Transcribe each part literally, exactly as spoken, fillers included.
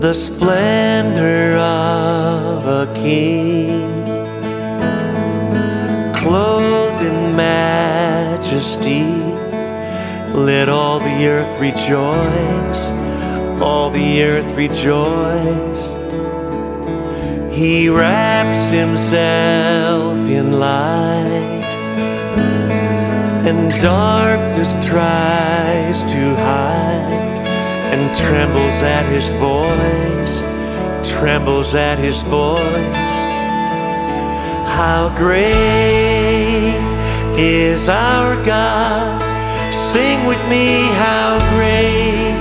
the splendor of a king, clothed in majesty. Let all the earth rejoice, all the earth rejoice. He wraps himself in light, and darkness tries to hide, and trembles at his voice, trembles at his voice. How great is our God? Sing with me, how great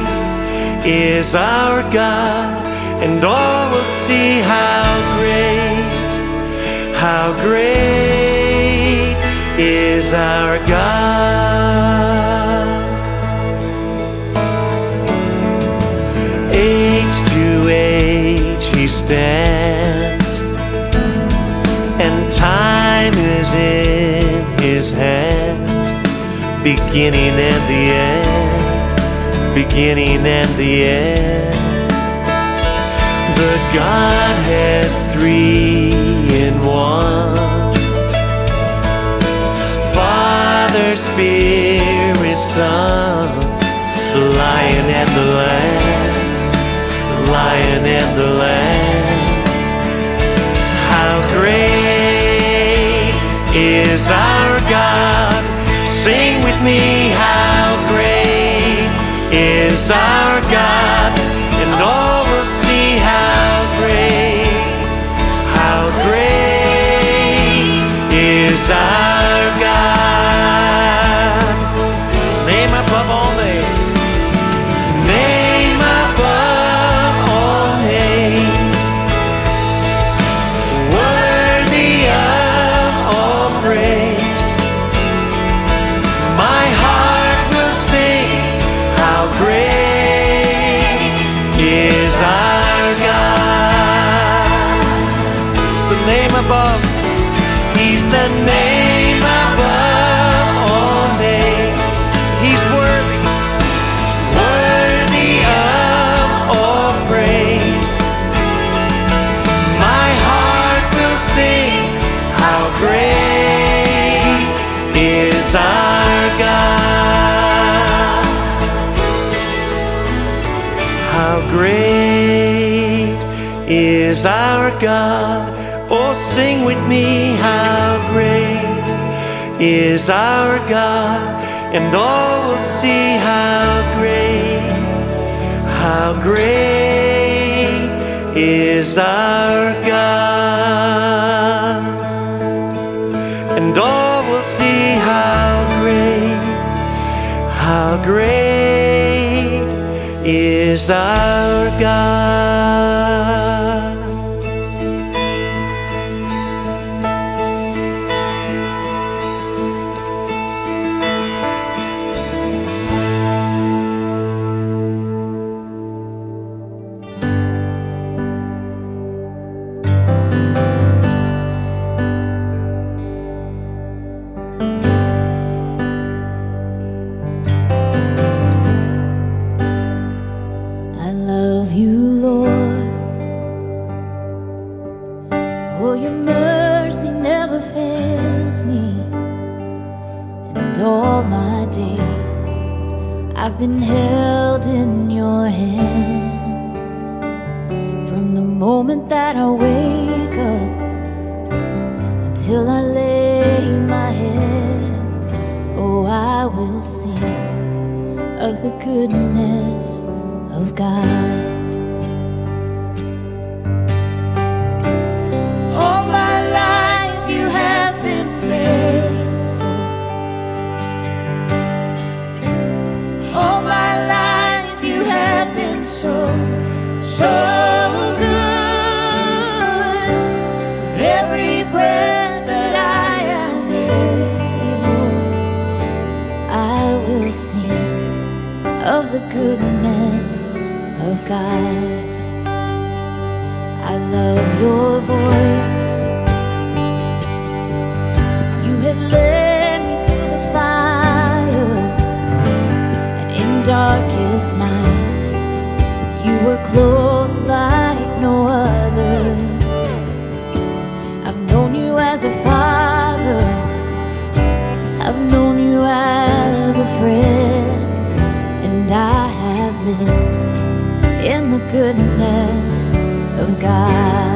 is our God, and all will see how great, how great is our God. Age to age he stands, and time is in his hands, beginning and the end, beginning and the end. The Godhead three in one, Father, Spirit, Son, the Lion and the Lamb, the Lion and the Lamb. How great is our God? Sing with me, how great is our God, and all our God. Name above all names, name above all names, worthy of all praise. My heart will sing, how great is our God. It's the name above. He's the name above all names. He's worthy, worthy of all praise. My heart will sing, how great is our God. How great is our God. Oh, sing with me, how great is our God, and all will see how great, how great is our God, and all will see how great, how great is our God. You were close like no other. I've known you as a father, I've known you as a friend, and I have lived in the goodness of God.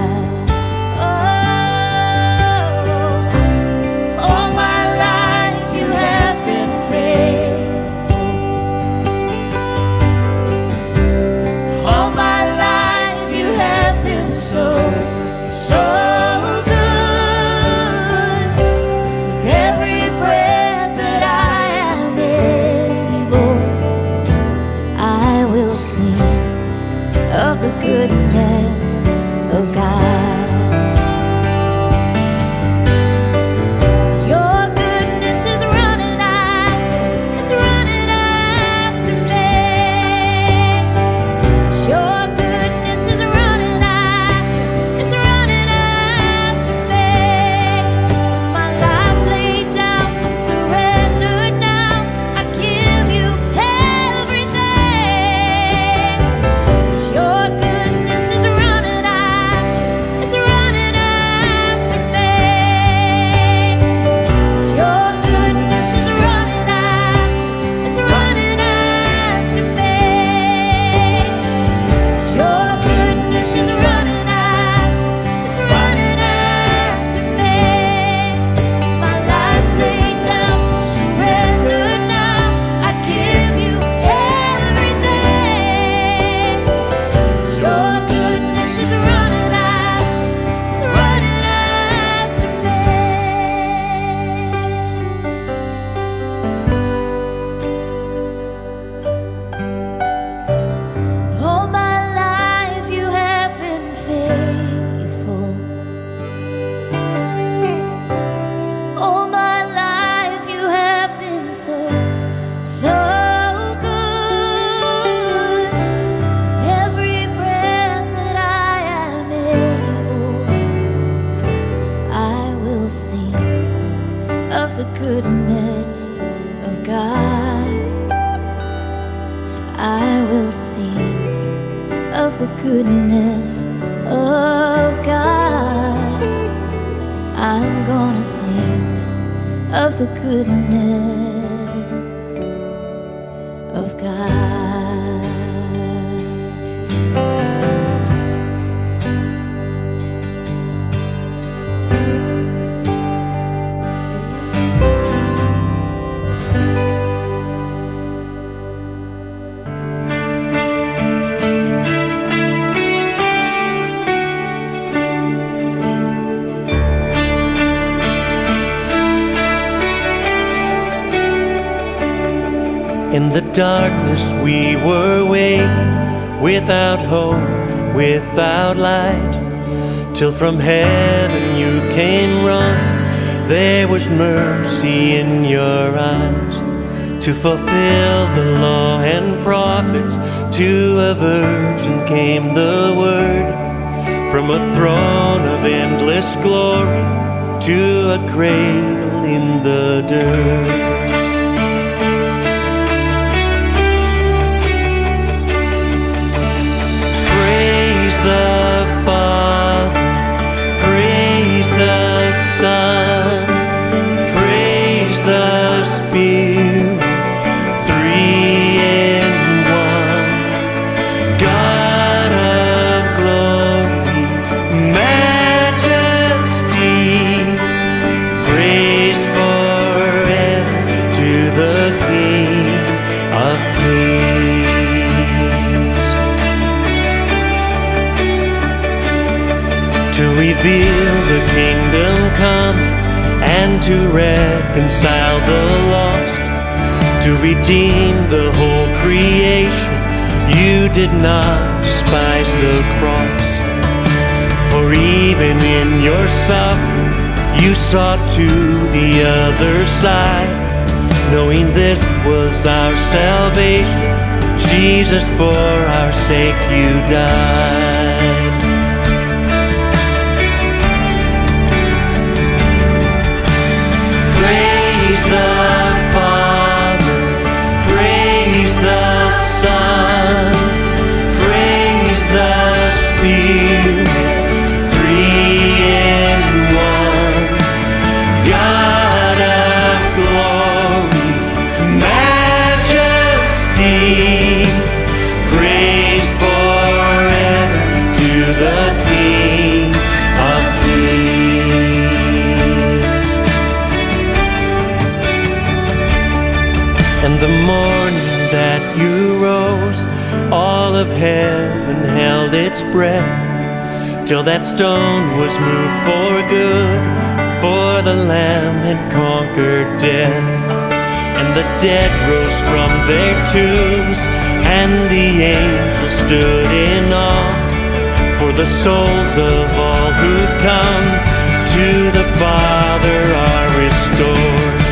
In the darkness we were waiting, without hope, without light, till from heaven you came running. There was mercy in your eyes, to fulfill the law and prophets. To a virgin came the word, from a throne of endless glory, to a cradle in the dirt. The Father, praise the Son, praise the Spirit, three in one. God of glory, majesty, praise forever to the King of Kings. To reveal the kingdom come, and to reconcile the lost, to redeem the whole creation. You did not despise the cross, for even in your suffering you saw to the other side. Knowing this was our salvation, Jesus, for our sake you died. Praise the Father, praise the Son, praise of heaven held its breath till that stone was moved for good, for the Lamb had conquered death. And the dead rose from their tombs, and the angels stood in awe, for the souls of all who come to the Father are restored.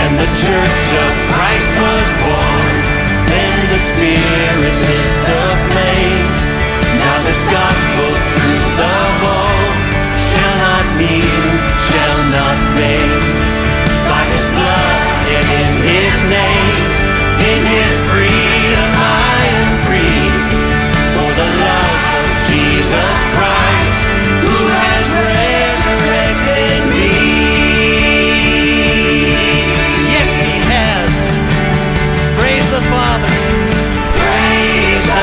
And the Church of Christ was born, then the Spirit lit the flame. Now this gospel to the whole shall not meet, shall not fade. By His blood and in His name, in His freedom I am free. For the love of Jesus Christ, who has resurrected me. Yes, He has. Praise the Father. Praise the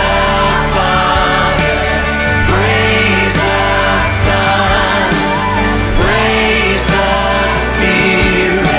Father. Praise the Son. Praise the Spirit.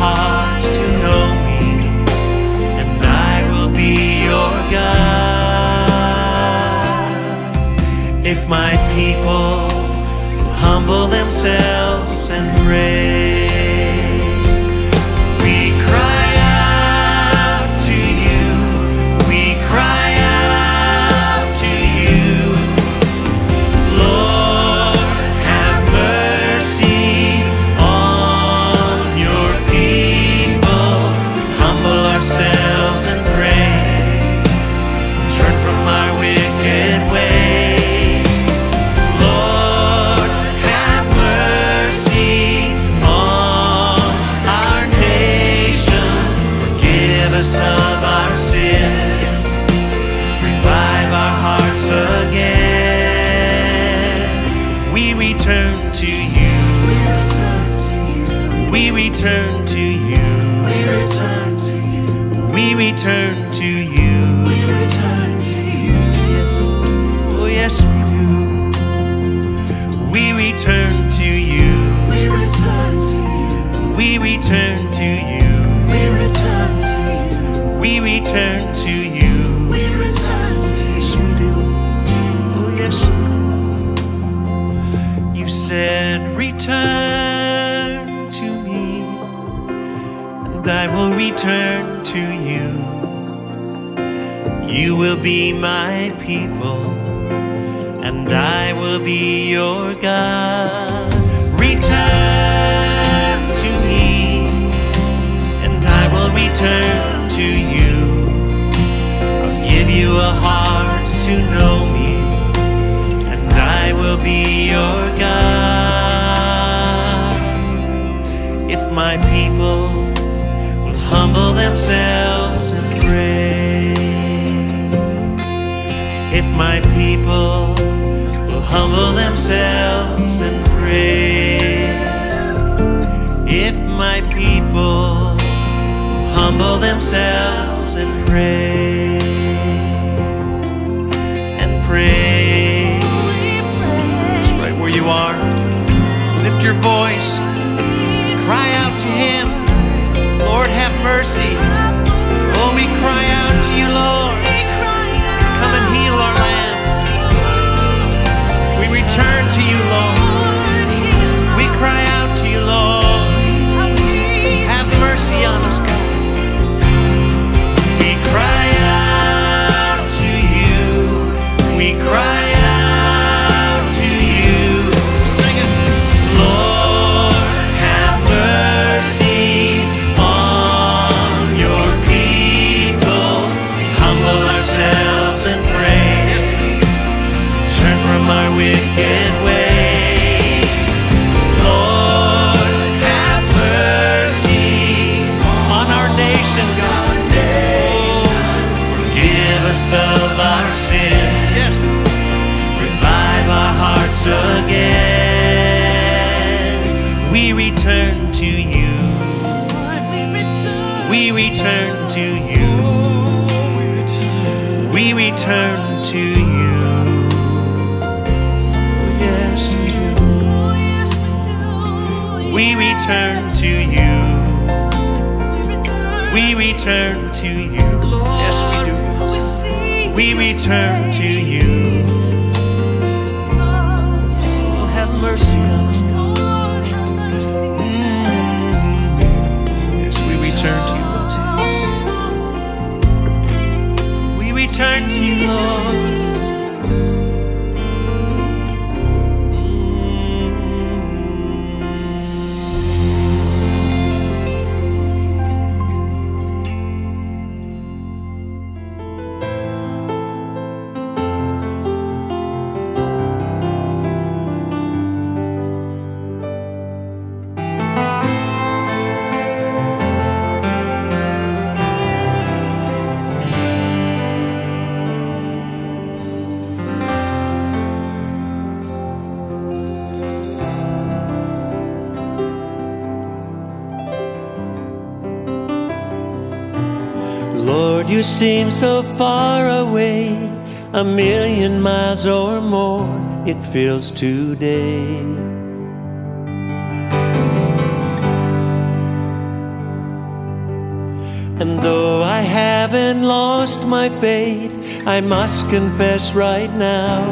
Heart to know me, and I will be If my people will humble themselves and pray, we cry out to you, we cry out to you. Lord, have mercy on your people. Humble ourselves and pray, turn from our wicked ways. To you. We return to you. We return to you. We return to you. We return to you. We return to you. Yes, oh yes we do. We return to you. We return to you. We return to you. We return to you. We return to you. We return to you. Yes we do. Oh yes we do. Said, return to me, and I will return to you. You will be my people, and I will be your God. Return to me, and I will return to you. I'll give you a heart to know me, will be your God. If my people will humble themselves and pray, if my people will humble themselves and pray, if my people will humble themselves and pray, and pray. You are. Lift your voice. Cry out to Him. Lord, have mercy. Oh, we cry out to you, Lord. Come and heal our land. We return to you, Lord. We cry out to you, Lord. Have mercy on us, God. We cry out to you. We cry. Again, we return to you. We return to you. We return to you. Yes, we do. We return to you. We return to you. Yes, we do. We return to you. Mercy on us, God. Lord, have mercy. Mm. Yes, we return to you, Lord. We return to you, Lord. You seem so far away, a million miles or more, it feels today. And though I haven't lost my faith, I must confess right now,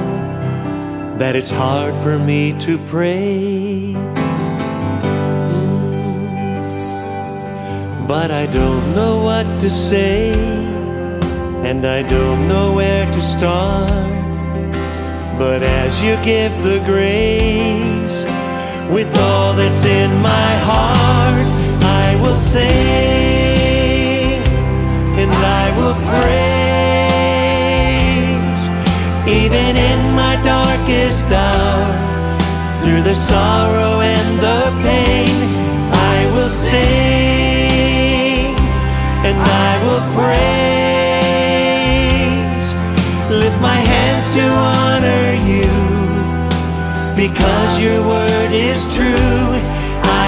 that it's hard for me to pray. Mm. But I don't know what to say, and I don't know where to start. But as you give the grace, with all that's in my heart, I will sing and I will praise. Even in my darkest hour, through the sorrow and the pain, I will sing and I will praise. Lift my hands to honor you, because your word is true.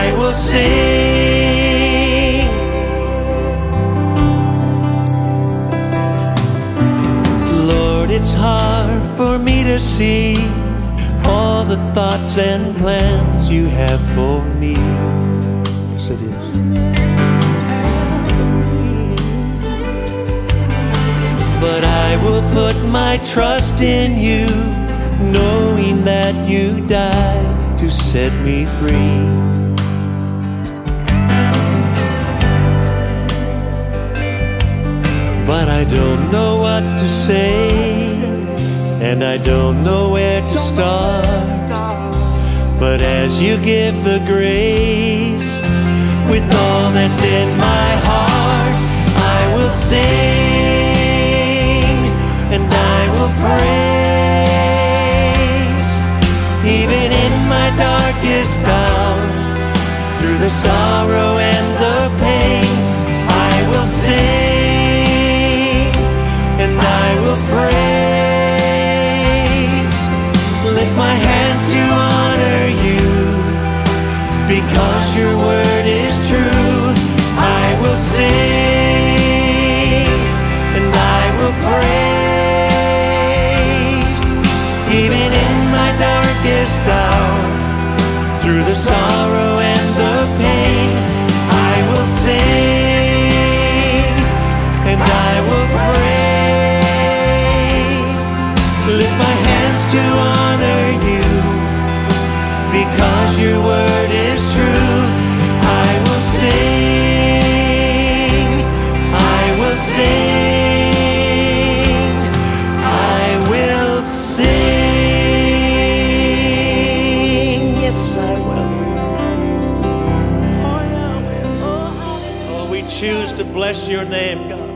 I will sing. Lord, it's hard for me to see all the thoughts and plans you have for me. Yes, it is. But I will put my trust in you, knowing that you died to set me free. But I don't know what to say, and I don't know where to start. But as you give the grace, with all that's in my heart, I will sing and I will pray. Even in my darkest hour, through the sorrow and the pain, I will sing and I will praise. Lift my hands to honor you, because your word is true. I will sing and I will praise. Even in my darkest hour, through the sorrow and the pain, I will sing and I will praise. Lift my hands to honor you, because your word is true. I will sing, I will sing. Choose to bless your name, God.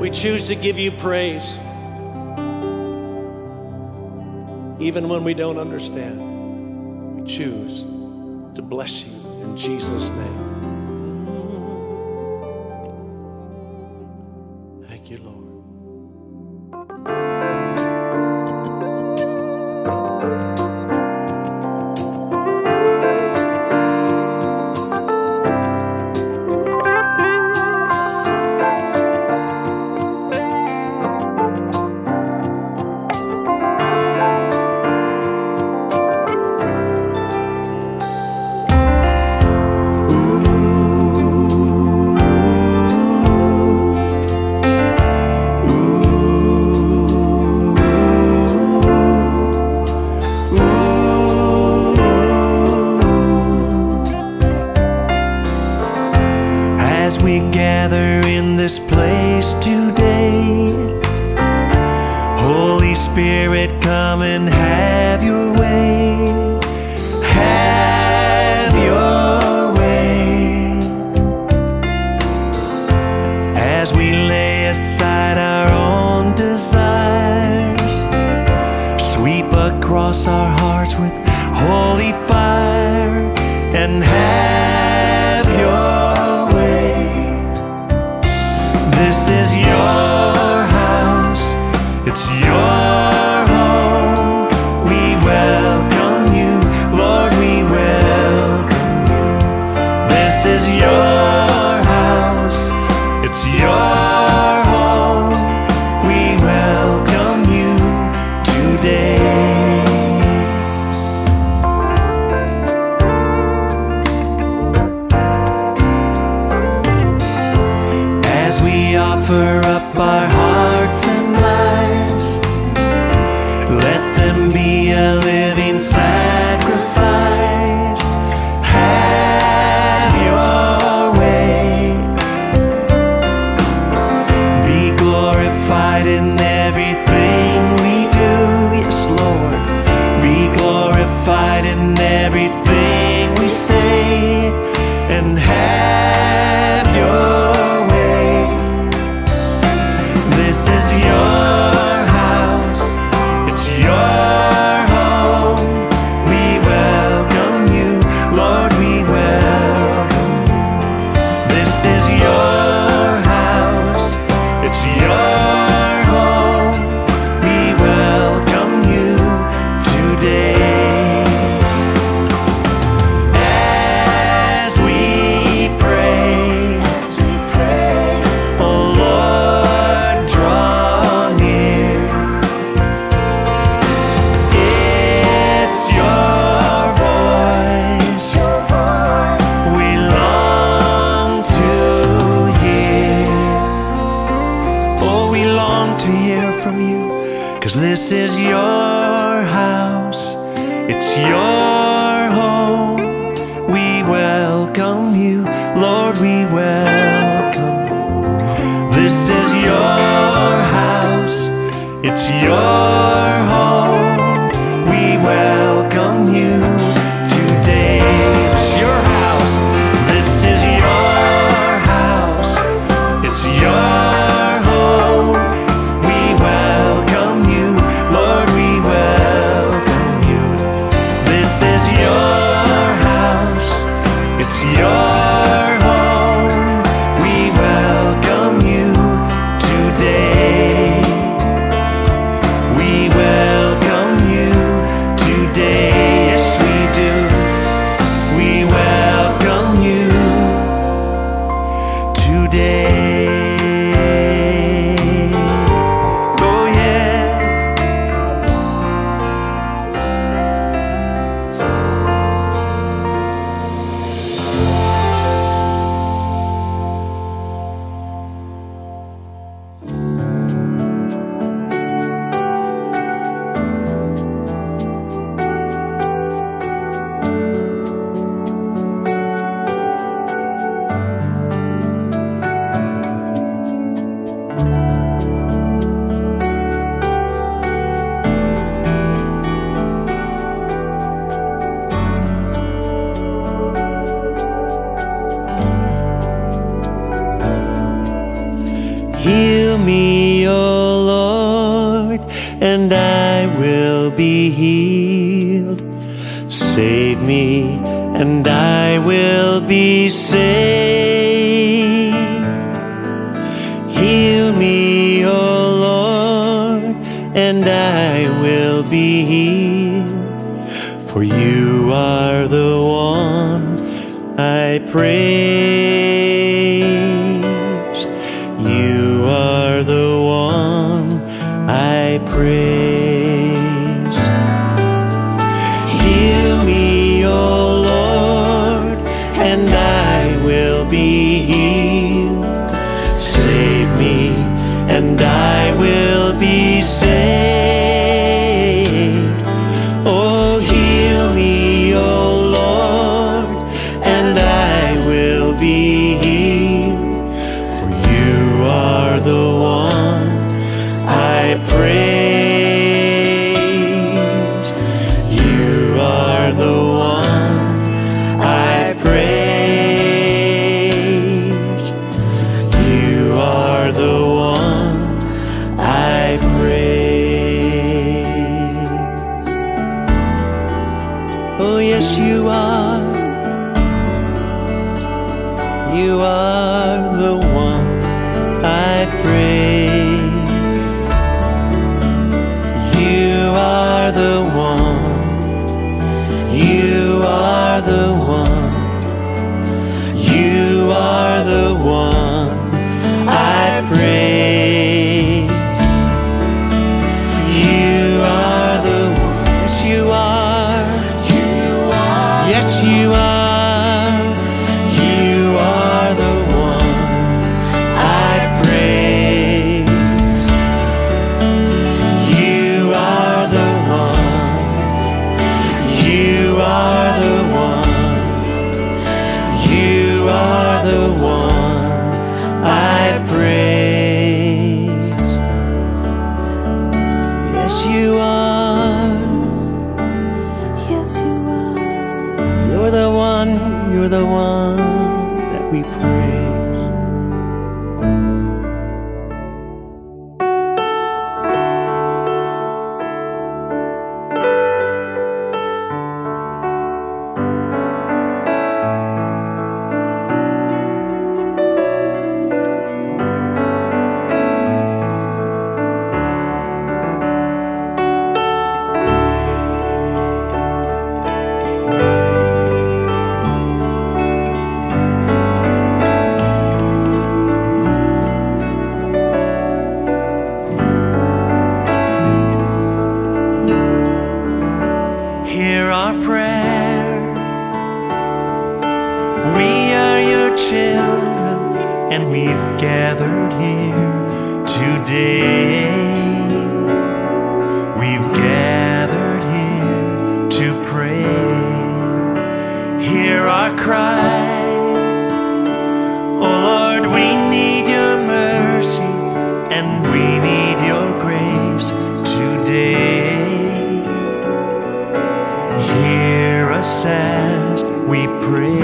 We choose to give you praise, even when we don't understand. We choose to bless you in Jesus' name. Thank you, Lord. Offer up our hearts and lives Lord, in everything we do. Yes, Lord, be glorified in everything we say, and have your way. This is your house, it's your home. We welcome you, Lord, we welcome you. This is your house, it's your home. We welcome you today. As we pray, oh Lord, draw near. It's your voice we long to hear. Oh, we long to hear from you, 'cause this is your house, it's your home. We welcome you, Lord, we welcome you. This is your house, it's your home. We welcome you today. It's your house, this is your house, it's your home. We welcome you, Lord, we welcome you. This is your house, it's your home. We welcome you today. We welcome you today. Yes, we do. We welcome you today. Oh, yes. Heal me, O Lord, and I will be healed. Save me, and I will be saved. Heal me, O Lord, and I will be healed. For you are the one I pray. I praise. Heal me, O Lord, and I will be healed. Save me, and I will be saved. Oh, heal me, O Lord, and I will be healed. For you are the one I praise. You are the one I praise. You are the one I praise. Oh, yes, you are. You are the one I praise. The one, you are the one, you are the one I praise. You are the one, yes you are, you are, yes you are, you are the one and we've gathered here today. We've gathered here to pray. Hear our cry, oh Lord, we need your mercy and we need your grace today. Hear us as we pray.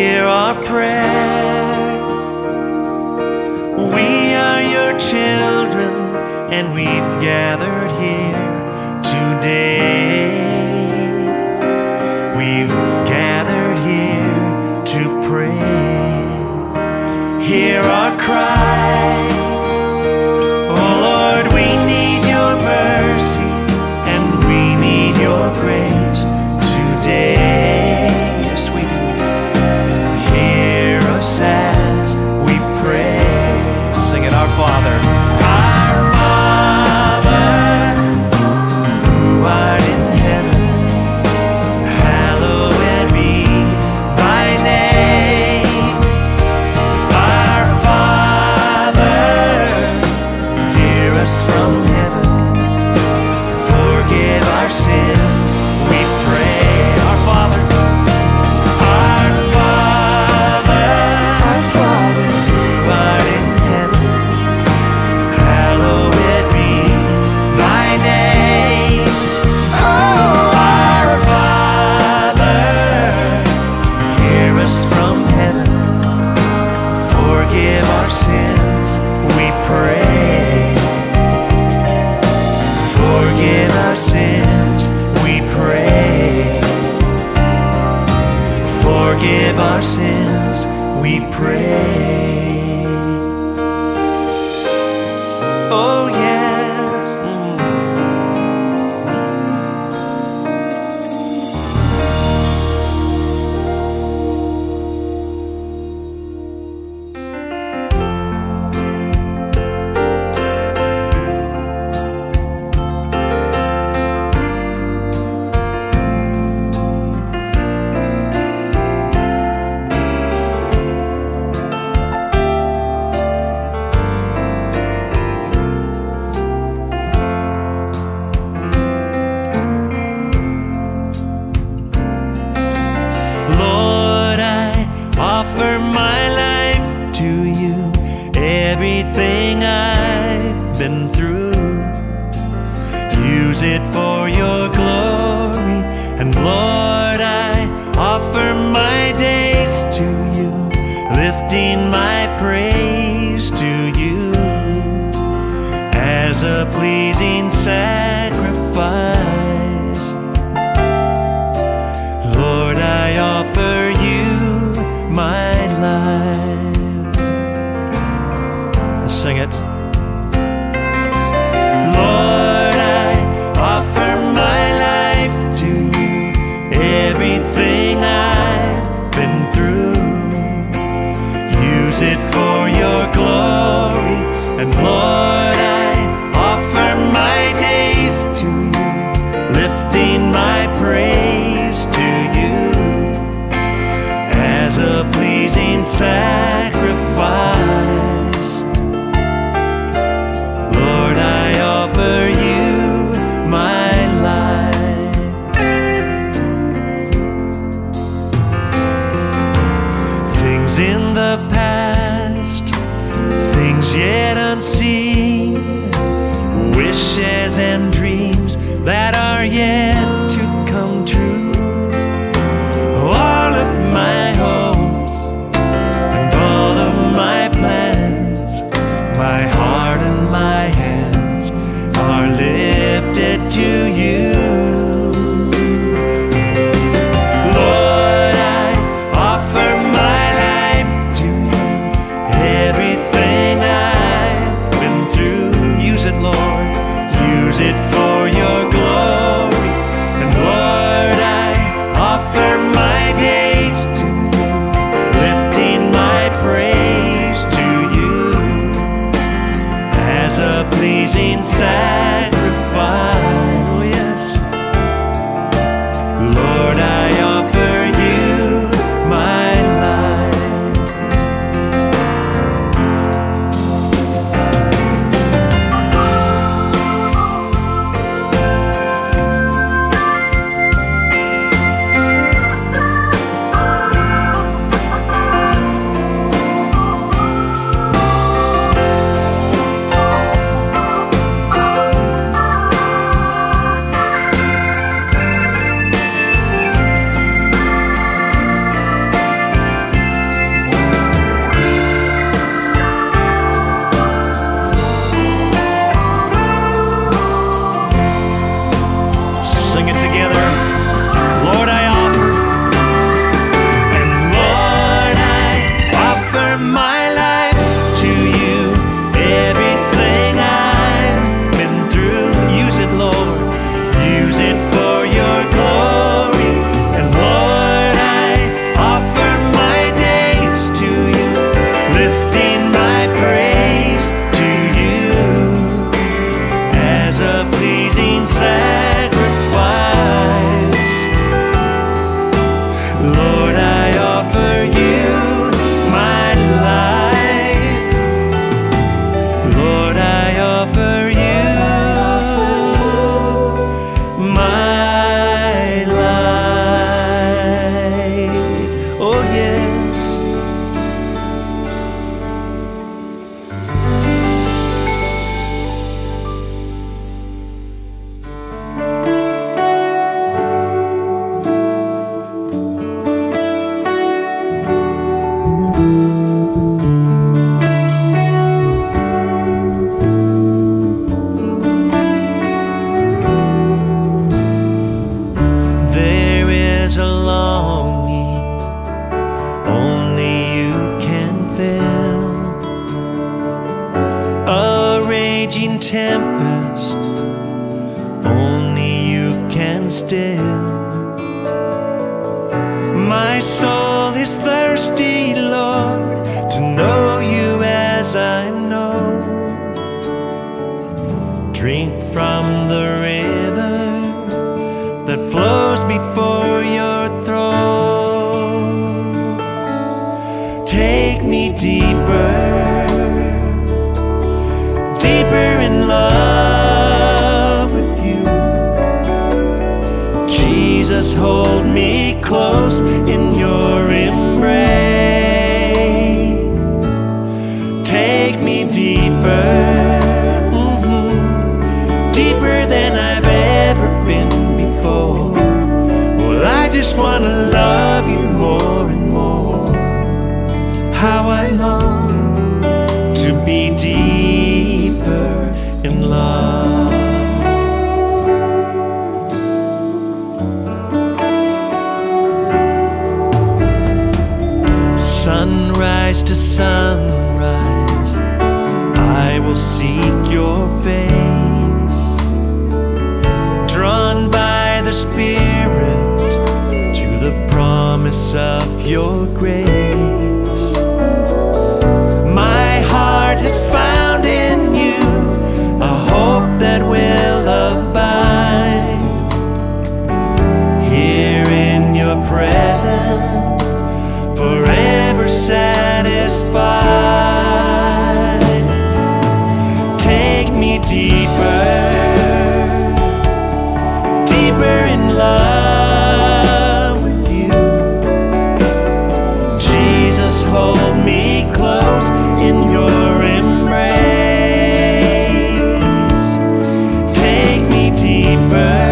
Hear our prayer. We are your children, and we've gathered here today. We've gathered here to pray. Hear our cry, oh Lord, we need your mercy, and we need your grace today. Forgive our sins, we pray. Oh yeah. for your glory. And Lord, I offer my days to you, lifting my praise to you as a pleasing sacrifice. Lord, I offer you my life. Let's sing it. It for your glory. And Lord, I offer my days to you, lifting my praise to you as a pleasing sacrifice. Lord, I offer you my life. Things in the past, yet unseen, wishes and dreams that are yet to come true. All of my hopes and all of my plans, my heart and my hands are lifted to you. It for your glory. And Lord, I offer my days to you, lifting my praise to you as a pleasing sacrifice. Oh, yes. Lord, I offer you my tempest, only you can still. My soul is thirsty, Lord, to know you as I know. Drink from the river that flows before your throne. Take me deeper, deeper in love with you. Jesus, hold me close in your embrace. Take me deeper, mm-hmm, deeper than I've ever How I long to be deeper in love. Sunrise to sunrise, I will seek your face, drawn by the Spirit to the promise of your grace. Has found in you a hope that will abide. Here in your presence, forever satisfied. Take me deeper, deeper in love with you. Jesus, hold me close in your my prayer.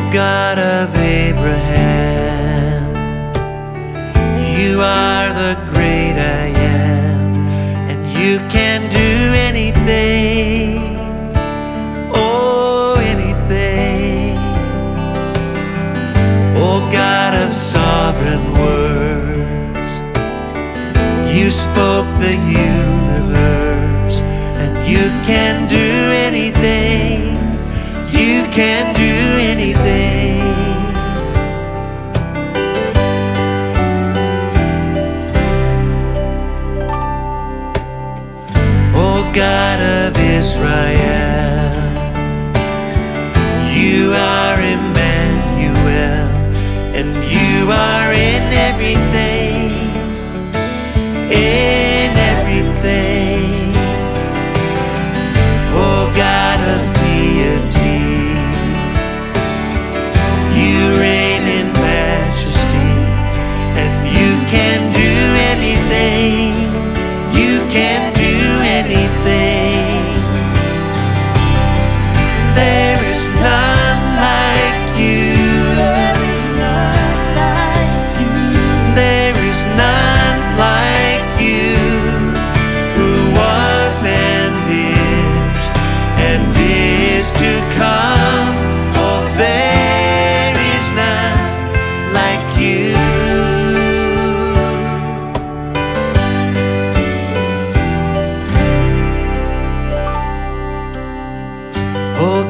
O God of Abraham, you are the great I am, and you can do anything, oh anything. O God of sovereign words, you spoke the universe, and you can do anything, you can do anything. O God of Israel, you are Emmanuel, and you are in everything, in everything. O God of deity, you reign in majesty, and you can do anything, you can do anything. There is none like you, there is none like you, there is none like you, who was and is and is to come. Oh, there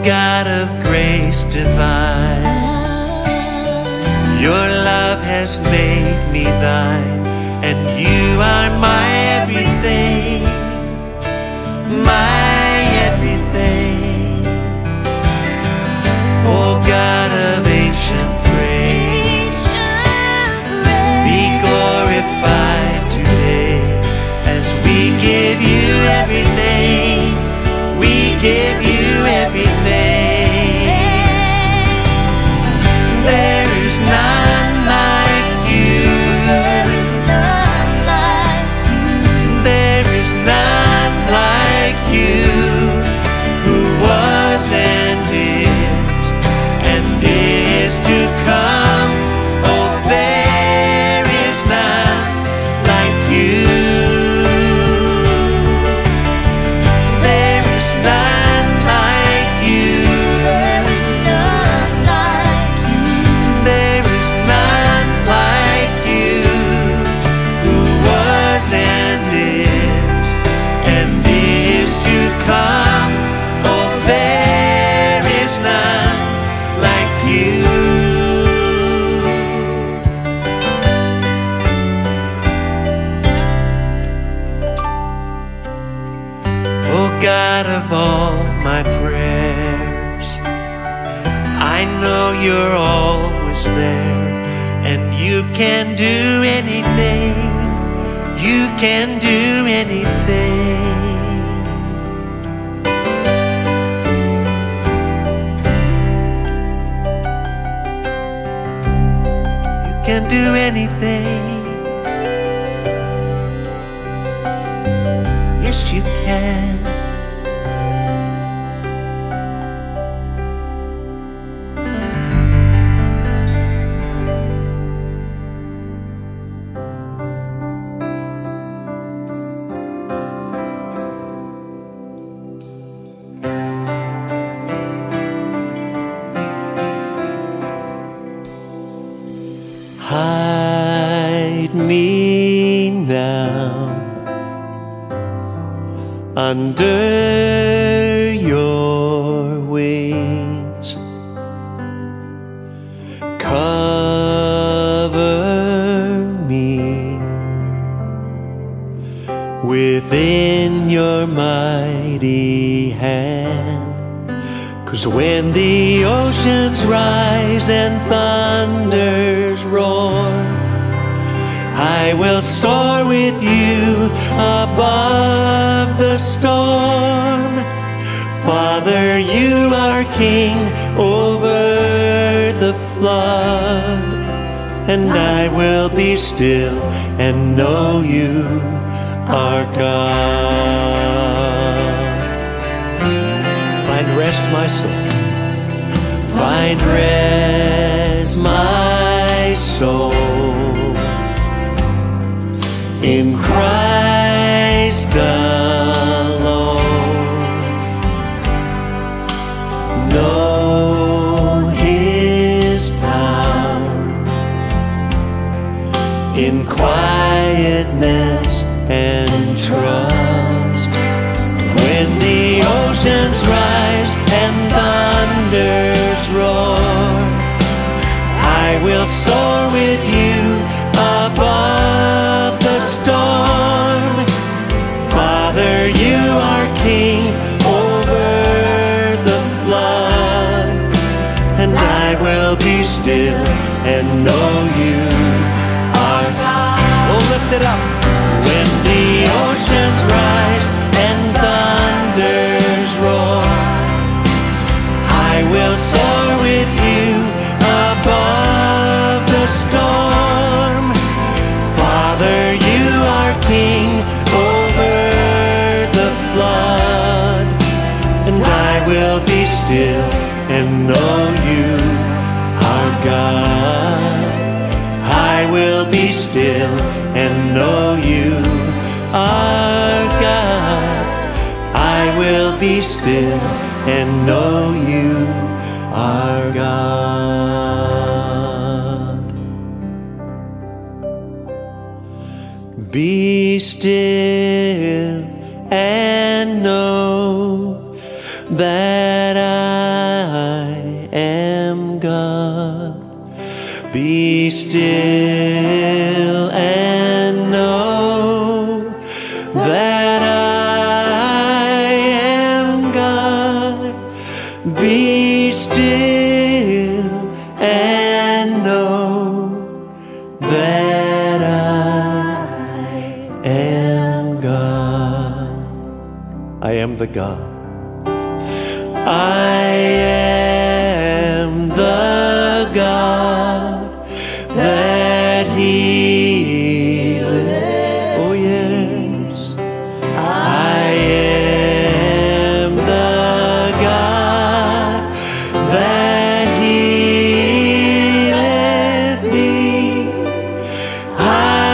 God of grace divine, your love has made me thine, and you are my everything, my everything. O God of ancient praise, be glorified today as we give you everything, we give you everything. There is none like you, there is none like you, there is none like you, who was and is and is to come. Oh, there is none like you. There is none of all my prayers. I know you're always there, and you can do anything, you can do anything, you can do anything. Yes, you can. Hide me now under your wings, cover me within your mighty hand. 'Cause when the oceans rise and thunders roar, I will soar with you above the storm. Father, you are king over the flood, and I will be still and know you are God. Find rest, my soul, find rest. soul. In Christ alone, know His power in quietness and trust. When the oceans rise and thunders roar, I will soar with you above the storm. Father, you are King over the flood, and I will be still and know you are God. Oh, lift it up. When the oceans rise and thunders roar, I will soar with you above the storm. Father, you are King over the flood, and I will be still and know you are God. I will be still and know you are God. I will be still and know you are God. Be still and know that I am God. Be still and know that I am God. Be still and know that I am God. I am the God. I am the God that healeth. Oh yes, I am the God that healeth thee. I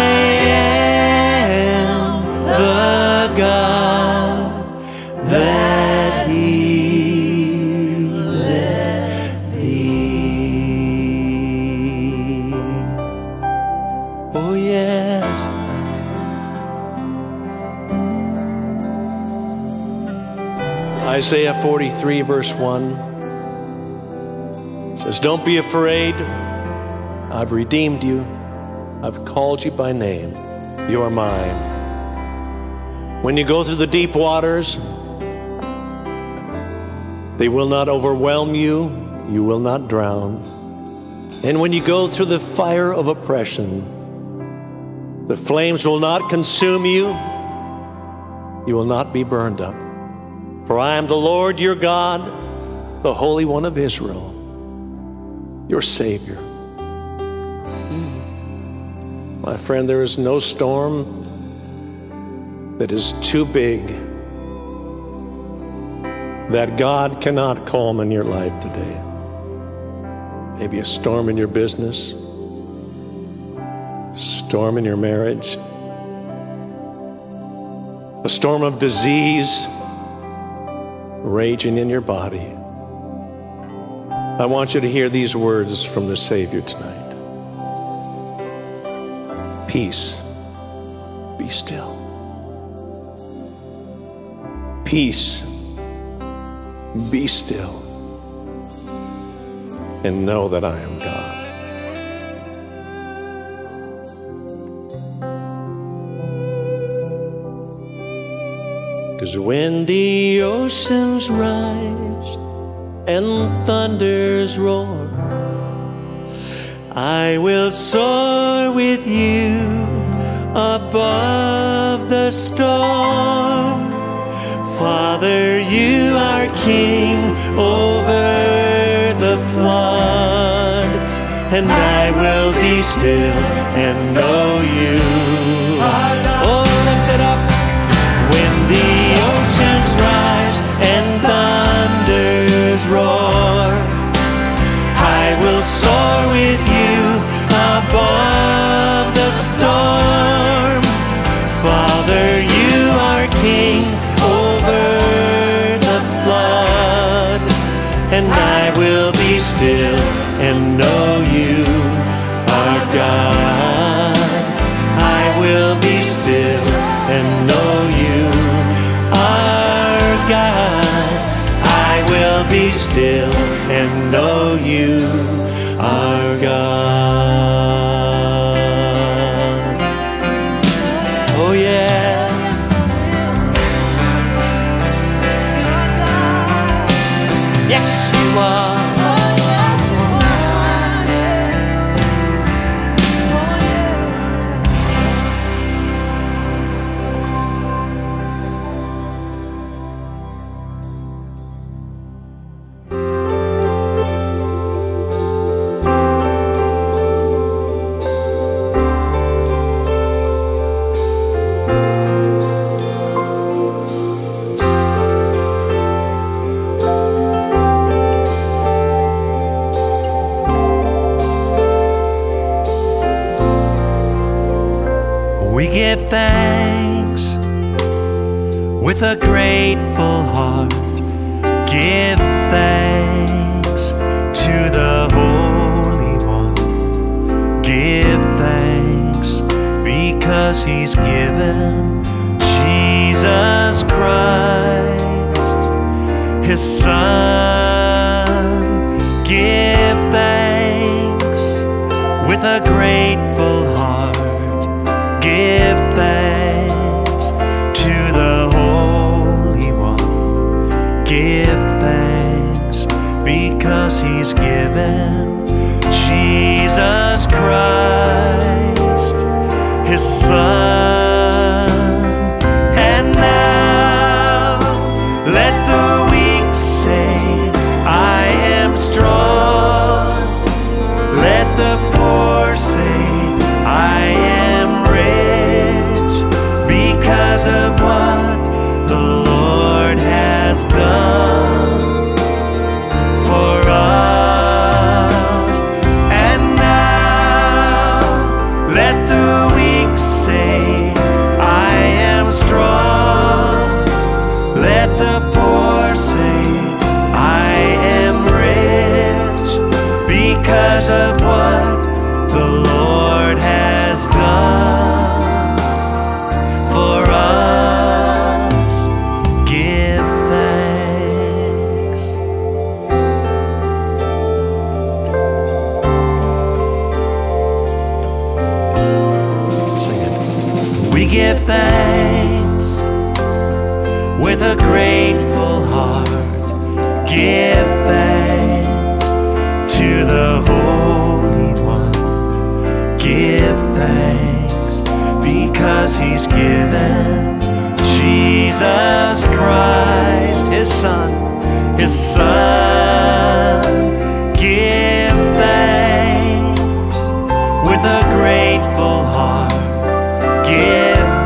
am the God that healeth. Oh yes, Isaiah forty-three verse one says, "Don't be afraid, I've redeemed you, I've called you by name, you are mine. When you go through the deep waters, they will not overwhelm you, you will not drown. And when you go through the fire of oppression, the flames will not consume you. You will not be burned up. For I am the Lord your God, the Holy One of Israel, your Savior." My friend, there is no storm that is too big that God cannot calm in your life today. Maybe a storm in your business, storm in your marriage, a storm of disease raging in your body. I want you to hear these words from the Savior tonight. Peace, be still. Peace, be still, and know that I am God. Because when the oceans rise and thunders roar, I will soar with you above the storm. Father, you are King over the flood, and I will be still and know you are God. Oh, lift it up. When the oceans rise and thunders roar, I will soar with you above. King over the flood. And I will be still and know you are God. I will be still and know you are God. I will be still and know you are God. Thanks with a grateful heart, give thanks to the Holy One. Give thanks because He's given Jesus Christ, His Son. Give thanks with a grateful heart. Give thanks to the Holy One. Give thanks because He's given Jesus Christ, His Son. And now let the weak say, I am strong. Let the poor say, I am because of what the Lord has done for us. And now let the weak say, I am strong. Let the poor say, I am rich because of what the Lord has done. Give thanks with a grateful heart. Give thanks to the Holy One. Give thanks because He's given Jesus Christ, His Son, His Son. Give thanks with a grateful heart. Give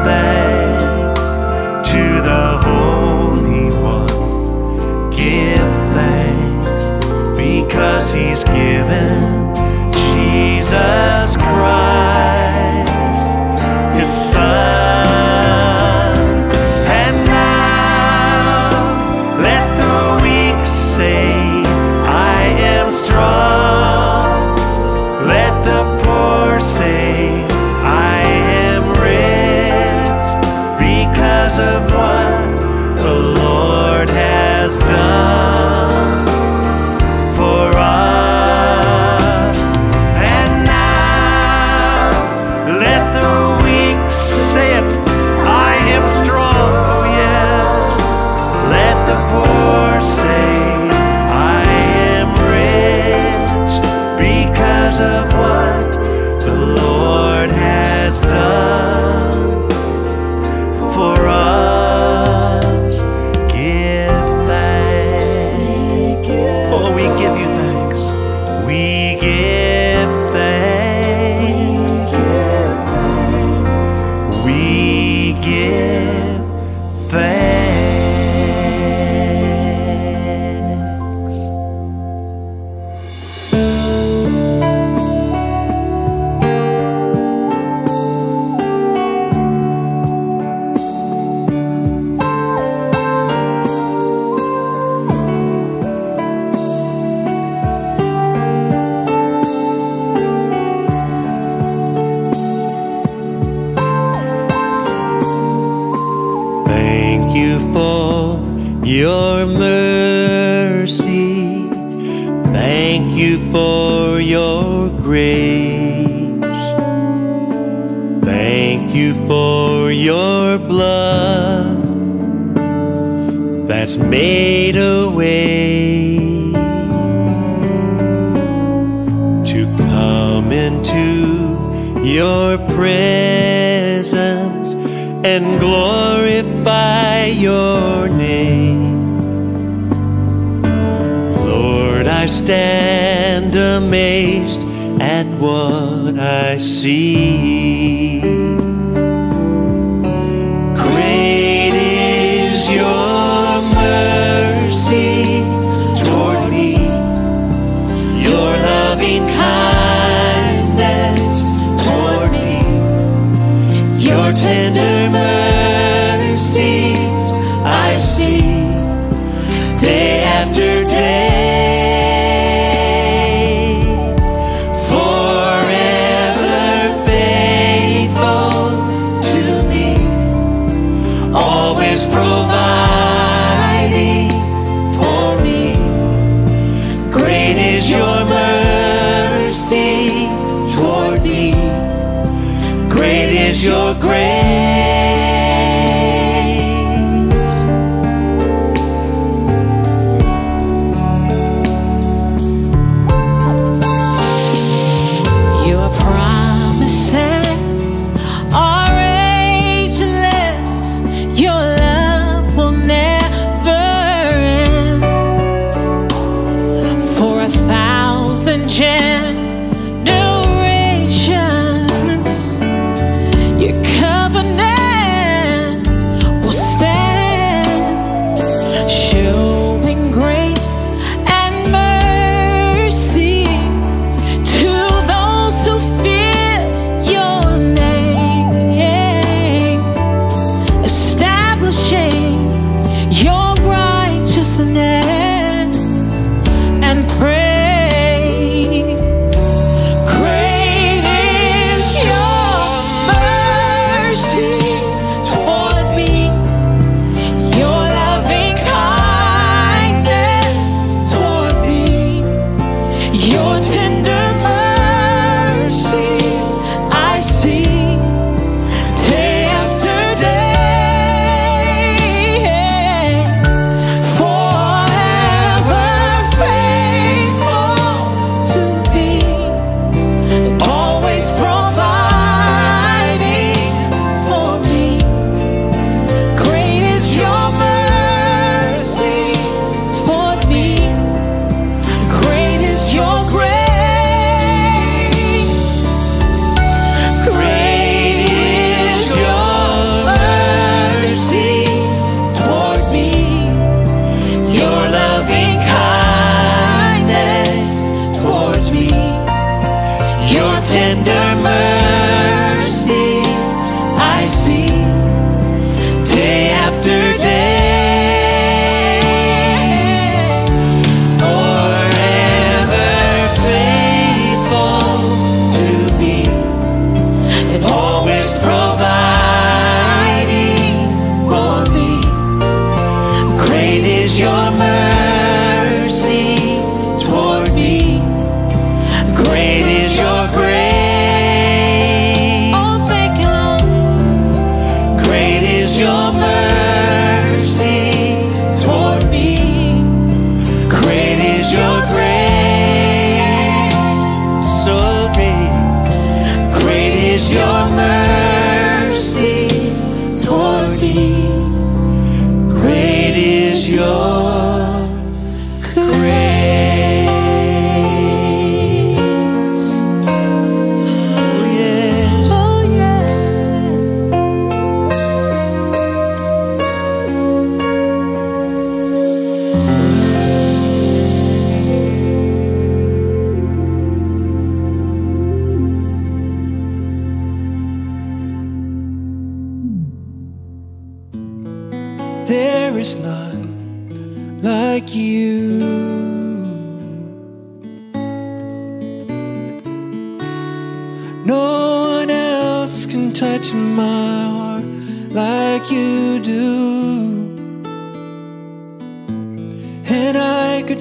thanks to the Holy One. Give thanks because He's given Jesus Christ, His Son. And now let the weak say, I am strong. Let the poor say, of what the Lord has done for us. And now let the weak say it, I am strong, oh yeah. Let the poor say, I am rich because of what the Lord has done for us. Thanks. thank you for your grace. Thank you for your blood that's made a way to come into your presence and glorify your name. I stand amazed at what I see. Great is your mercy toward me, your loving kindness toward me, your tender mercies I see day after day. Your grace, your promises are ageless, your love will never end. For a thousand generations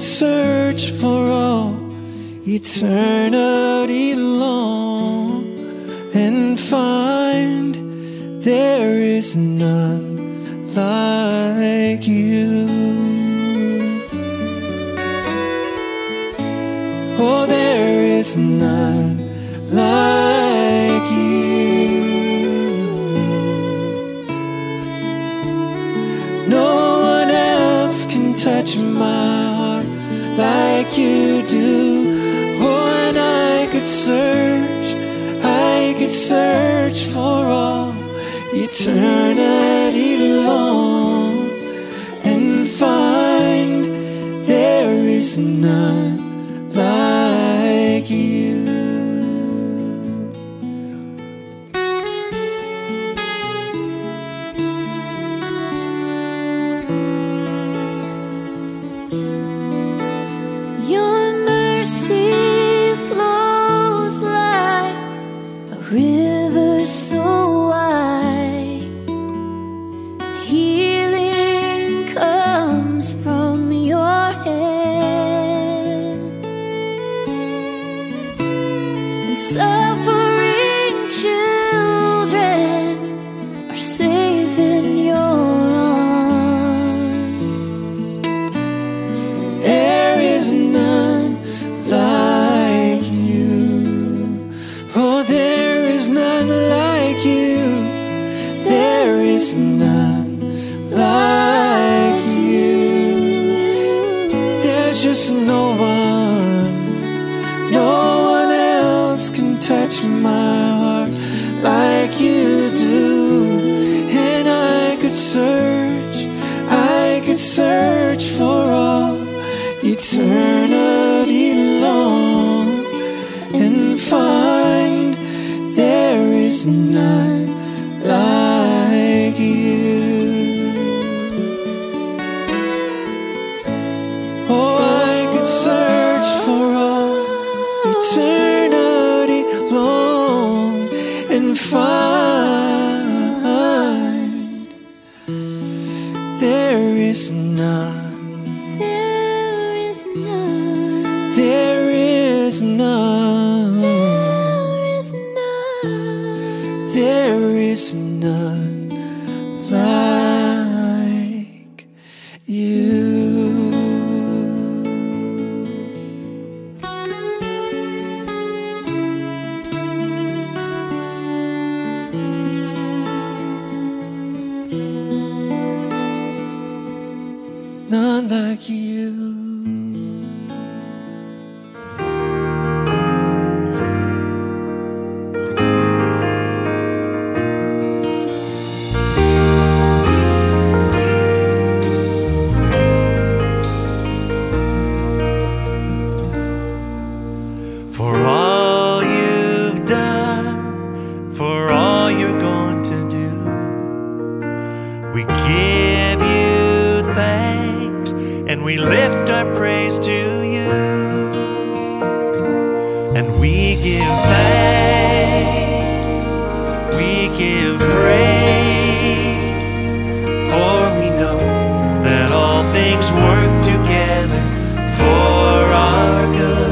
search for all eternity long and find there is none like you. Oh, there is none like you. No one else can touch my heart like you do. Oh, and I could search, I could search for all eternity long and find there is none like you. Your mercy flows like a river so wide. Healing comes from your hand, and suffering children are safe in your arms. There is none like you. Oh, there is none like you. There is none like you. There's just no one, no one else can touch my heart like you do. And I could search, I could search for all eternity long and find there is none like you. Oh, I could search for all eternity long and find there is none. There is none. There is none. There is none. There is none like you. None like you. For all you've done, for all you're going to do, we give you thanks and we lift our praise to you. And we give thanks, we give praise, for we know that all things work together for our good.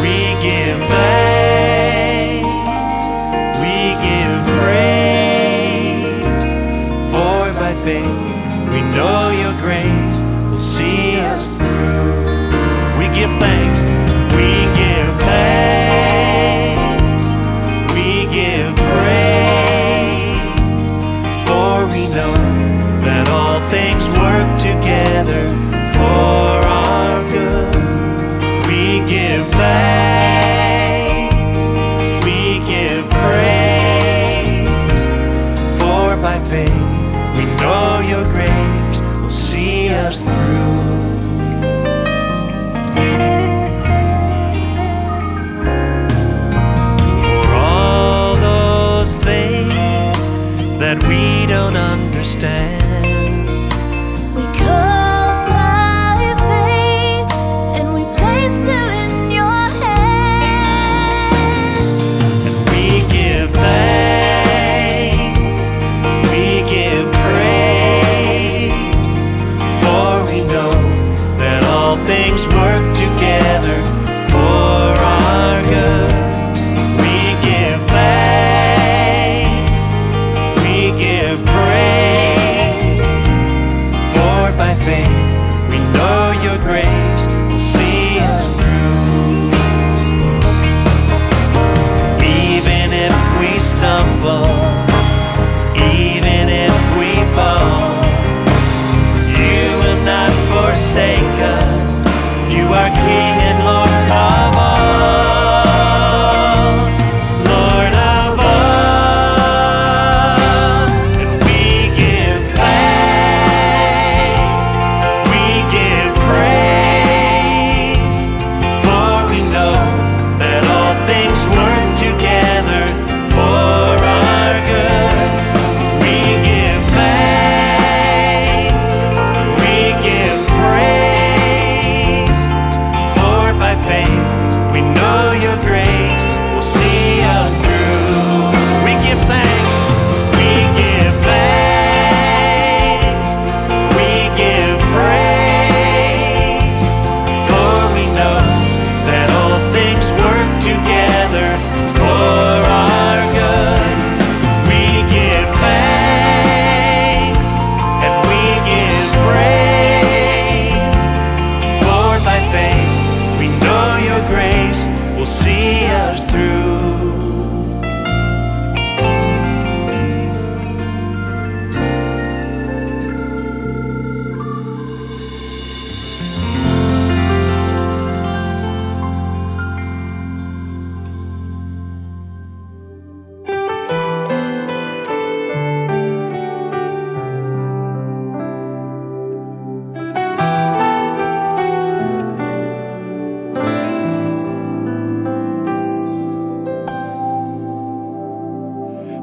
We give thanks, we give praise, for by faith we know your grace will see us through. We give thanks, we give thanks, we give praise,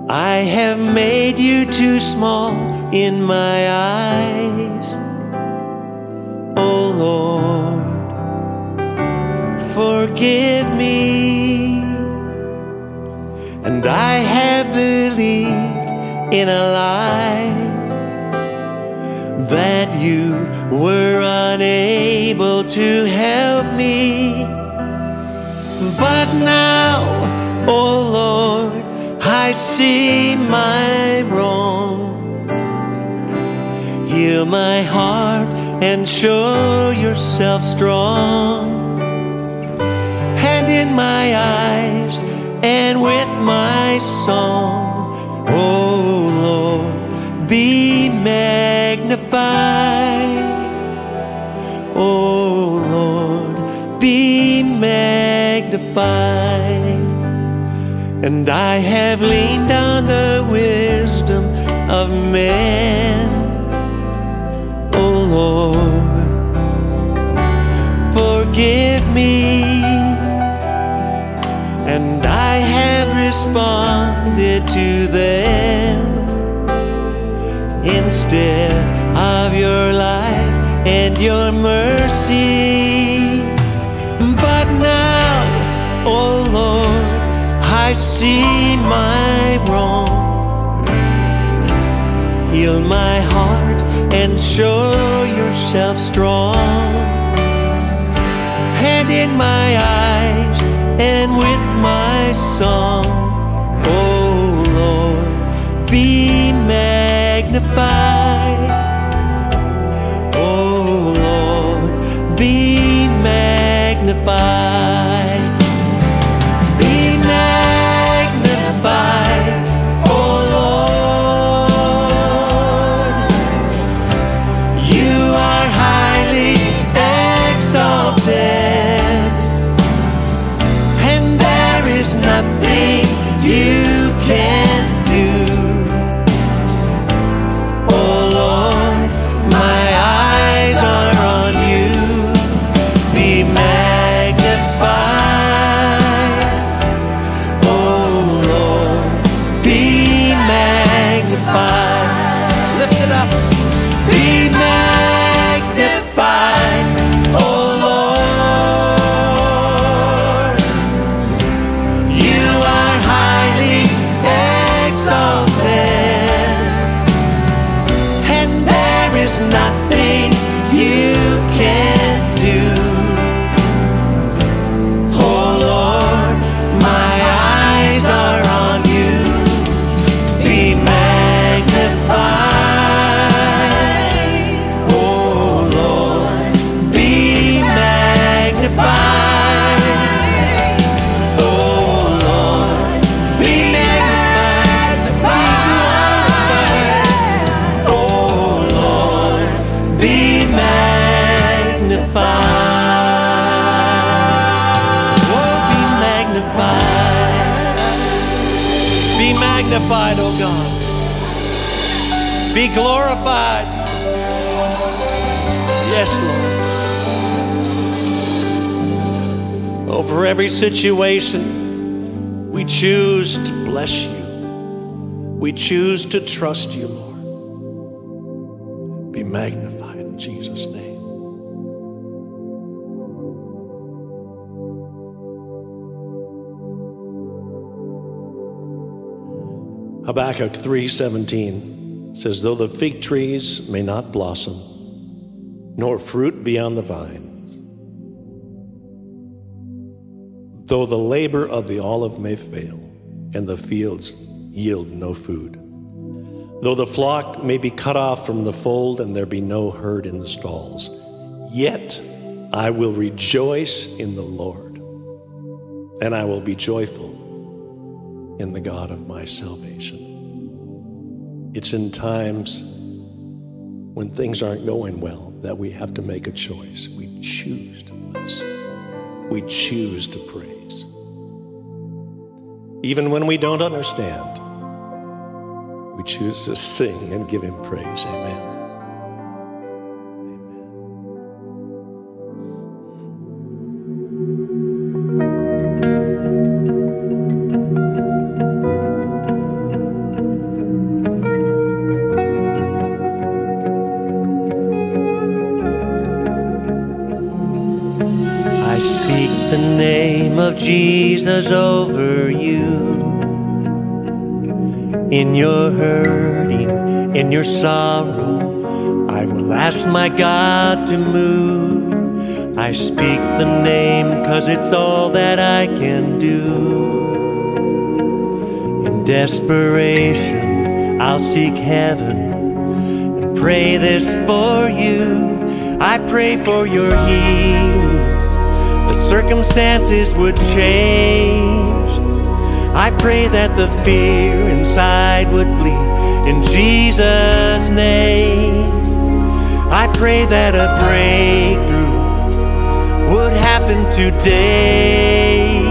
I have made you too small in my eyes, oh Lord, forgive me. And I have believed in a lie that you were unable to help me. But now, oh Lord, I see my wrong. Heal my heart and show yourself strong. And in my eyes and with my song, oh Lord, be magnified. Oh Lord, be magnified. And I have leaned on the wisdom of man, oh Lord, forgive me. And I have responded to them instead of your light and your mercy. But now, oh Lord, I see my wrong. Heal my heart and show yourself strong. And in my eyes and with my song, oh Lord, be magnified. Oh Lord, be magnified. Magnified, oh God. Be glorified. Yes, Lord. Oh, for every situation, we choose to bless you. We choose to trust you, Lord. Be magnified in Jesus' name. Habakkuk three seventeen says, though the fig trees may not blossom, nor fruit be on the vines, though the labor of the olive may fail, and the fields yield no food, though the flock may be cut off from the fold, and there be no herd in the stalls, yet I will rejoice in the Lord, and I will be joyful in the God of my salvation. It's in times when things aren't going well that we have to make a choice. We choose to bless. We choose to praise. Even when we don't understand, we choose to sing and give him praise. Amen. Thank you. Jesus over you. In your hurting, in your sorrow, I will ask my God to move. I speak the name 'cause it's all that I can do. In desperation, I'll seek heaven and pray this for you. I pray for your healing, the circumstances would change. I pray that the fear inside would flee in Jesus' name. I pray that a breakthrough would happen today.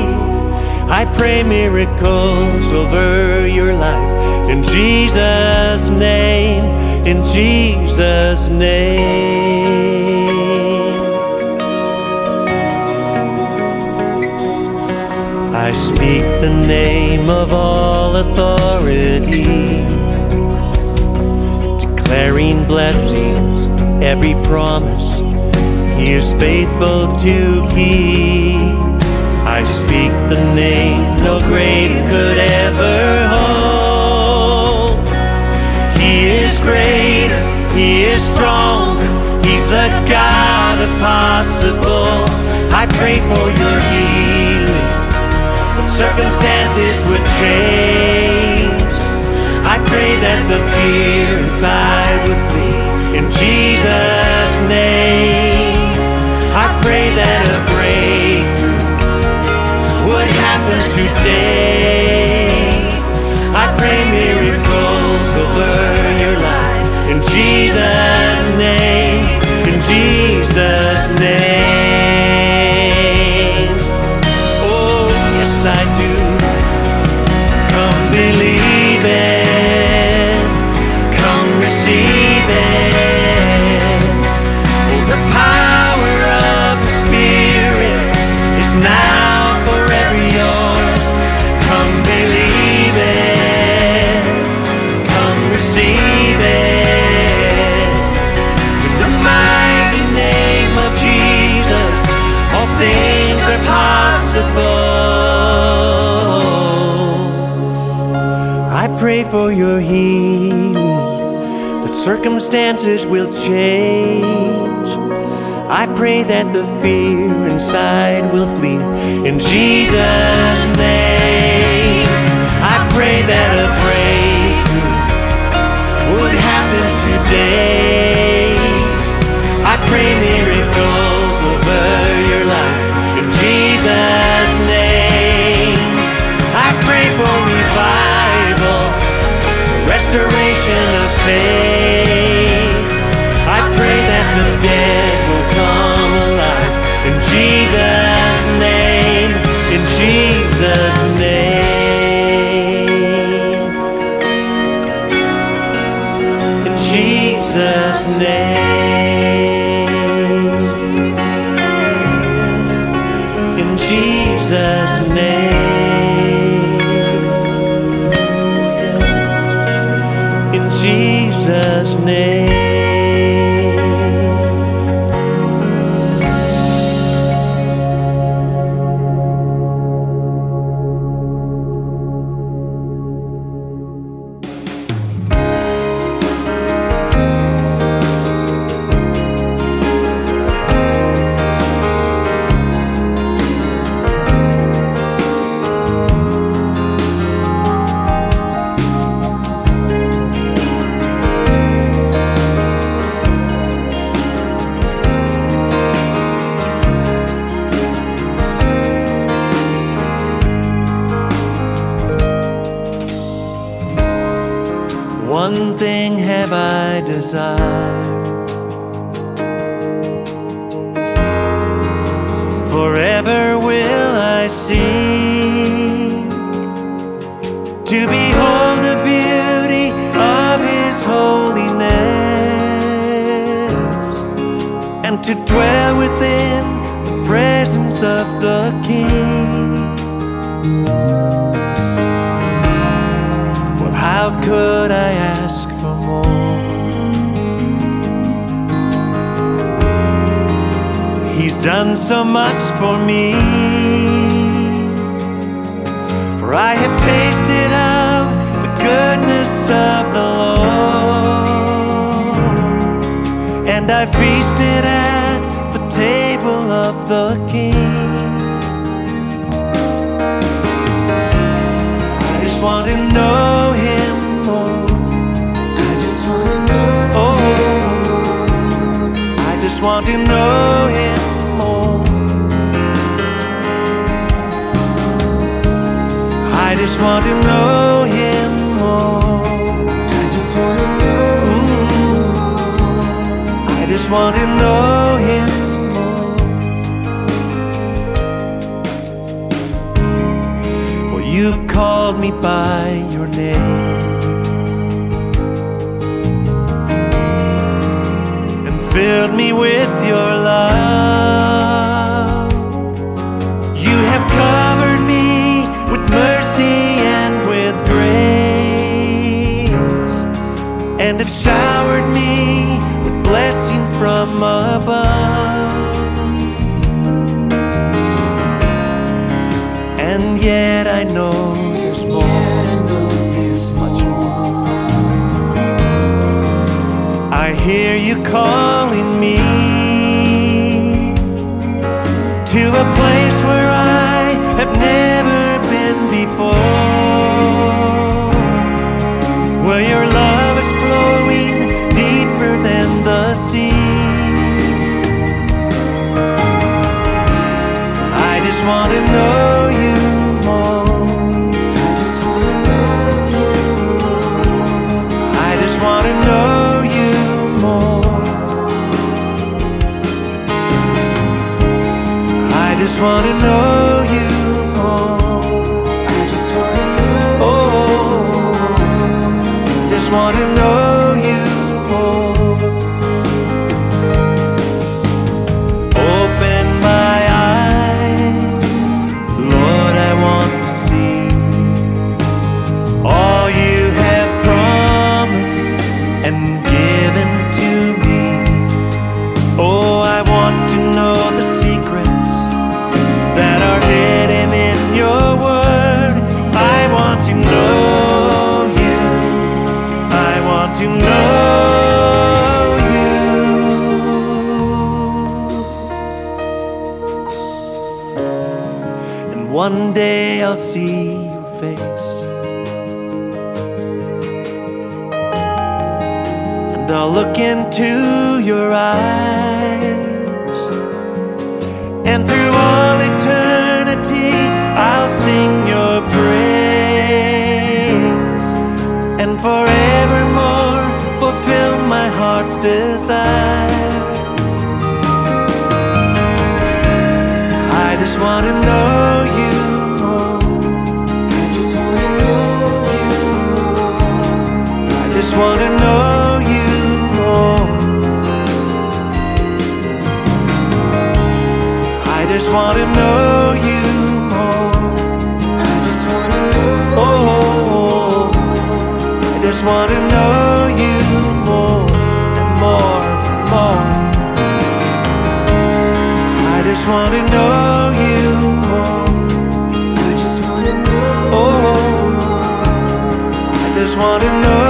I pray miracles over your life in Jesus' name, in Jesus' name. I speak the name of all authority, declaring blessings, every promise He is faithful to keep. I speak the name no grave could ever hold. He is greater, He is stronger, He's the God of possible. I pray for your healing, that circumstances would change. I pray that the fear inside would flee in Jesus' name. I pray that a breakthrough would happen today. I pray miracles over your life in Jesus' name, in Jesus' name. Oh, yes I do. Come believe it, come receive it. Oh, the power of the Spirit is now forever yours. Come believe it, come receive it. In the mighty name of Jesus, all things are possible. I pray for your healing, that circumstances will change. I pray that the fear inside will flee in Jesus' name. I pray that a breakthrough would happen today. I pray miracles over your life in Jesus' name. I pray for revival, restoration of faith. I pray that the dead will come alive in Jesus' name, in Jesus' name, in Jesus' name, in Jesus' name, in Jesus' name. One thing have I desired, forever will I seek, to behold the beauty of His holiness, and to dwell within the presence of the King. Well, how could I ask for more? He's done so much for me. of the Lord, and I feasted at the table of the King. I just want to know Him more. I just want to know oh. Him more. I just want to know Him more. I just want to know Him more. I just want to know Him more. I just want to know Him more. Well, You've called me by Your name and filled me with Your love. You have covered me with mercy and with grace, and have showered me with blessings from above. And yet I know there's more, I know there's much more. I hear You calling me to a place where I have never before, where Your love is flowing deeper than the sea. I just want to know You more. I just want to know You more. I just want to know You more. I just want to know You more. I just want to know You more. Open my eyes, Lord, I want to see all You have promised and given to me. Oh, I want to know the secrets that are hidden in Your word. I want to know to know You, and one day I'll see Your face, and I'll look into Your eyes, and through all eternity I'll sing Your praise, and forevermore fulfill my heart's desire. I just want to know You more. I just want to know You more. I just want to know You more. I just want to know You more. I just want to know You more. I just want to know You more and more and more. I just want to know You more. I just want to know You more. I just want to know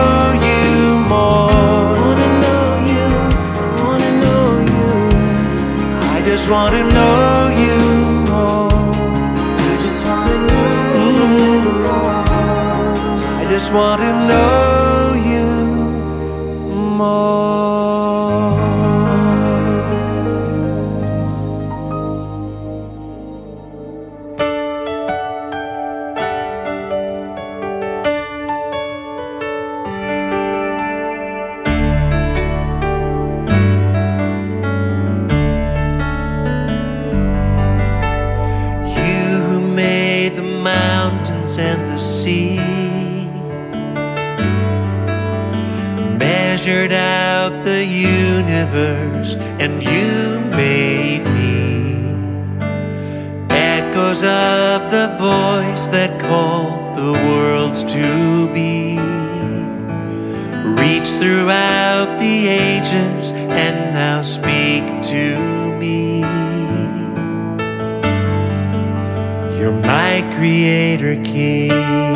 You more. I want to know You. I want to know You. I just want to know You more. I just want to know You more. I just want to know. Measured out the universe, and You made me. Echoes of the voice that called the worlds to be reach throughout the ages and now speak to me. You're my Creator King.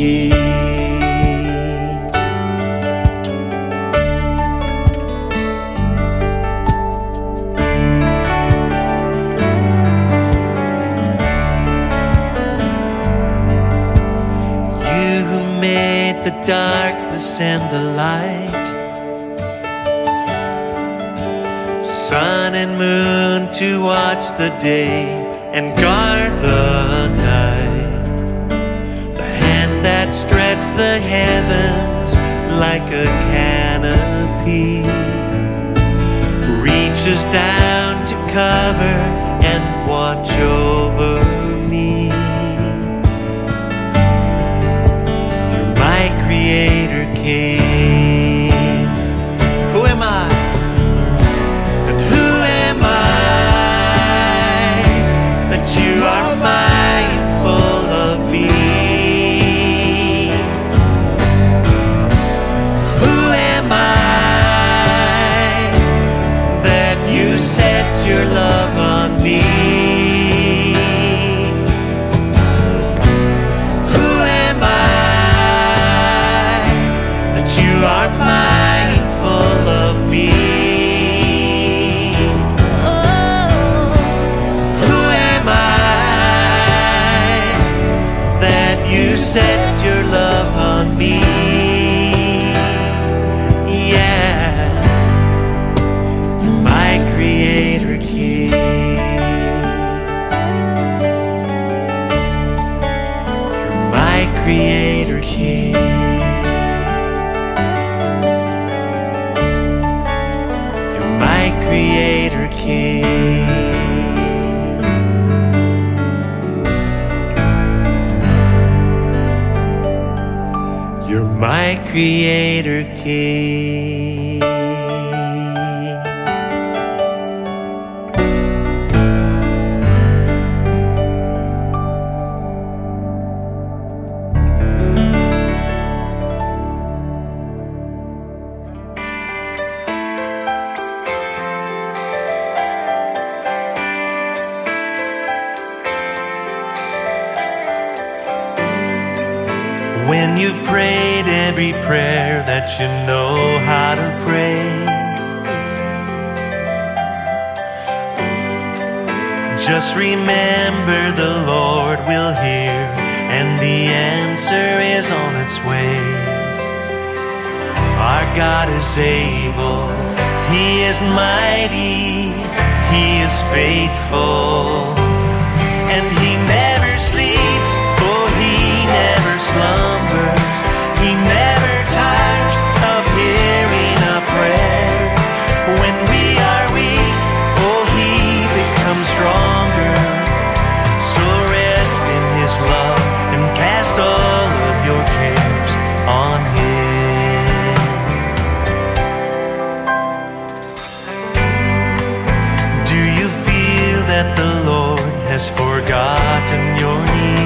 ye. The darkness and the light, sun and moon to watch the day and guard the night. The hand that stretched the heavens like a canopy reaches down to cover and watch over. Creator King, who am I? And who am I that you are mindful of me? Who am I that you set your love on me? You are mindful of me. Oh. Who am I that you set your love on me? Yeah, my Creator King. You're my Creator King. Creator King. You're my Creator King. When you've prayed every prayer that you know how to pray, just remember the Lord will hear, and the answer is on its way. Our God is able, He is mighty, He is faithful, and He never sleeps, oh He never slumbers. He never tires of hearing a prayer. When we are weak, oh, He becomes stronger. So rest in His love and cast all of your cares on Him. Do you feel that the Lord has forgotten your need?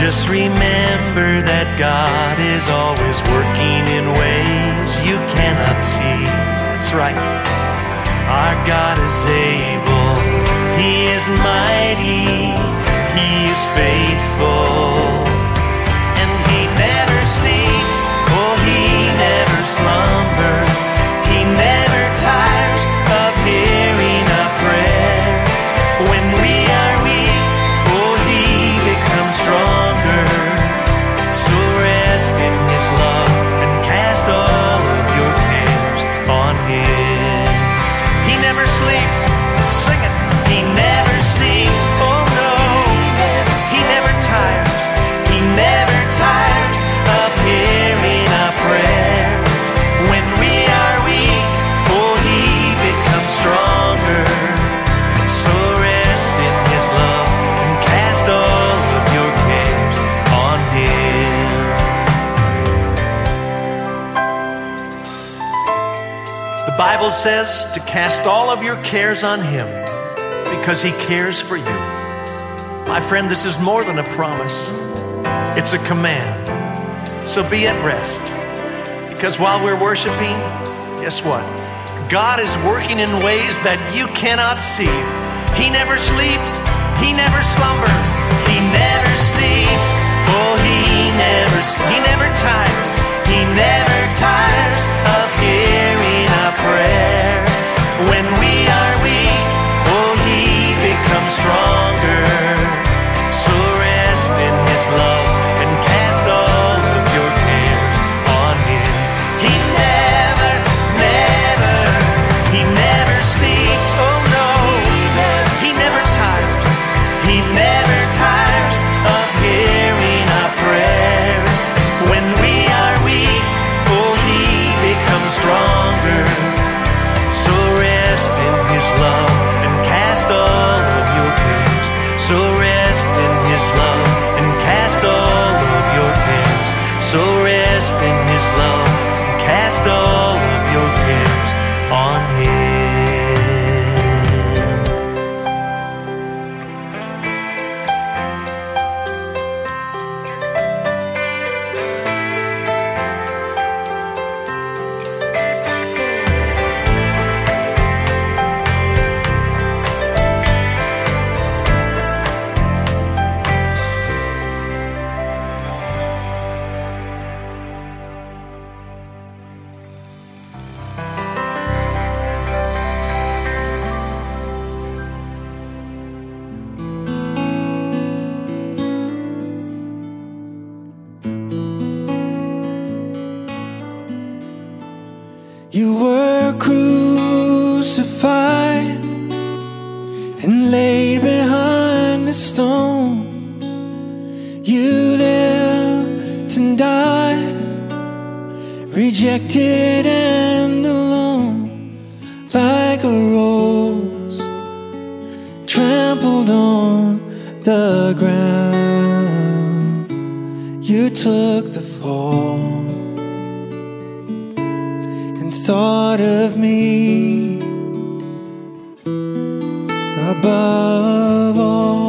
Just remember that God is always working in ways you cannot see. That's right. Our God is able. He is mighty. He is faithful. And He never sleeps. Oh, He never slumbers. He never tires of hearing a prayer. When we are weak, oh, He becomes strong. The Bible says to cast all of your cares on Him because He cares for you. My friend, this is more than a promise. It's a command. So be at rest, because while we're worshiping, guess what? God is working in ways that you cannot see. He never sleeps. He never slumbers, he never sleeps. Oh, he never, he never tires, he never tires of hearing our prayer. When we are weak, oh, he becomes stronger. So rest in his love and cast all of your cares on him. He never, never, he never sleeps. Oh no, he never, he never tires, he never tires of hearing our prayer. When we are weak, oh, he becomes stronger. So rest in his love and cast all of your cares. So rest in his love and cast all of your cares. So rest in his love and cast all of your cares on him. You were crucified and laid behind a stone. You lived and died, rejected and alone, like a rose trampled on the ground. You took the fall, thought of me above all,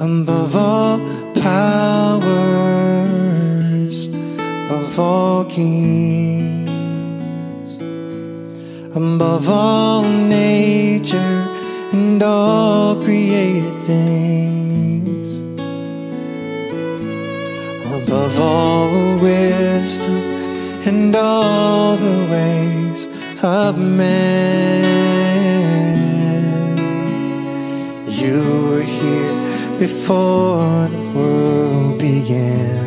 above all powers, above all kings, above all nature and all created things, above all wisdom and all the ways of man. You were here before the world began,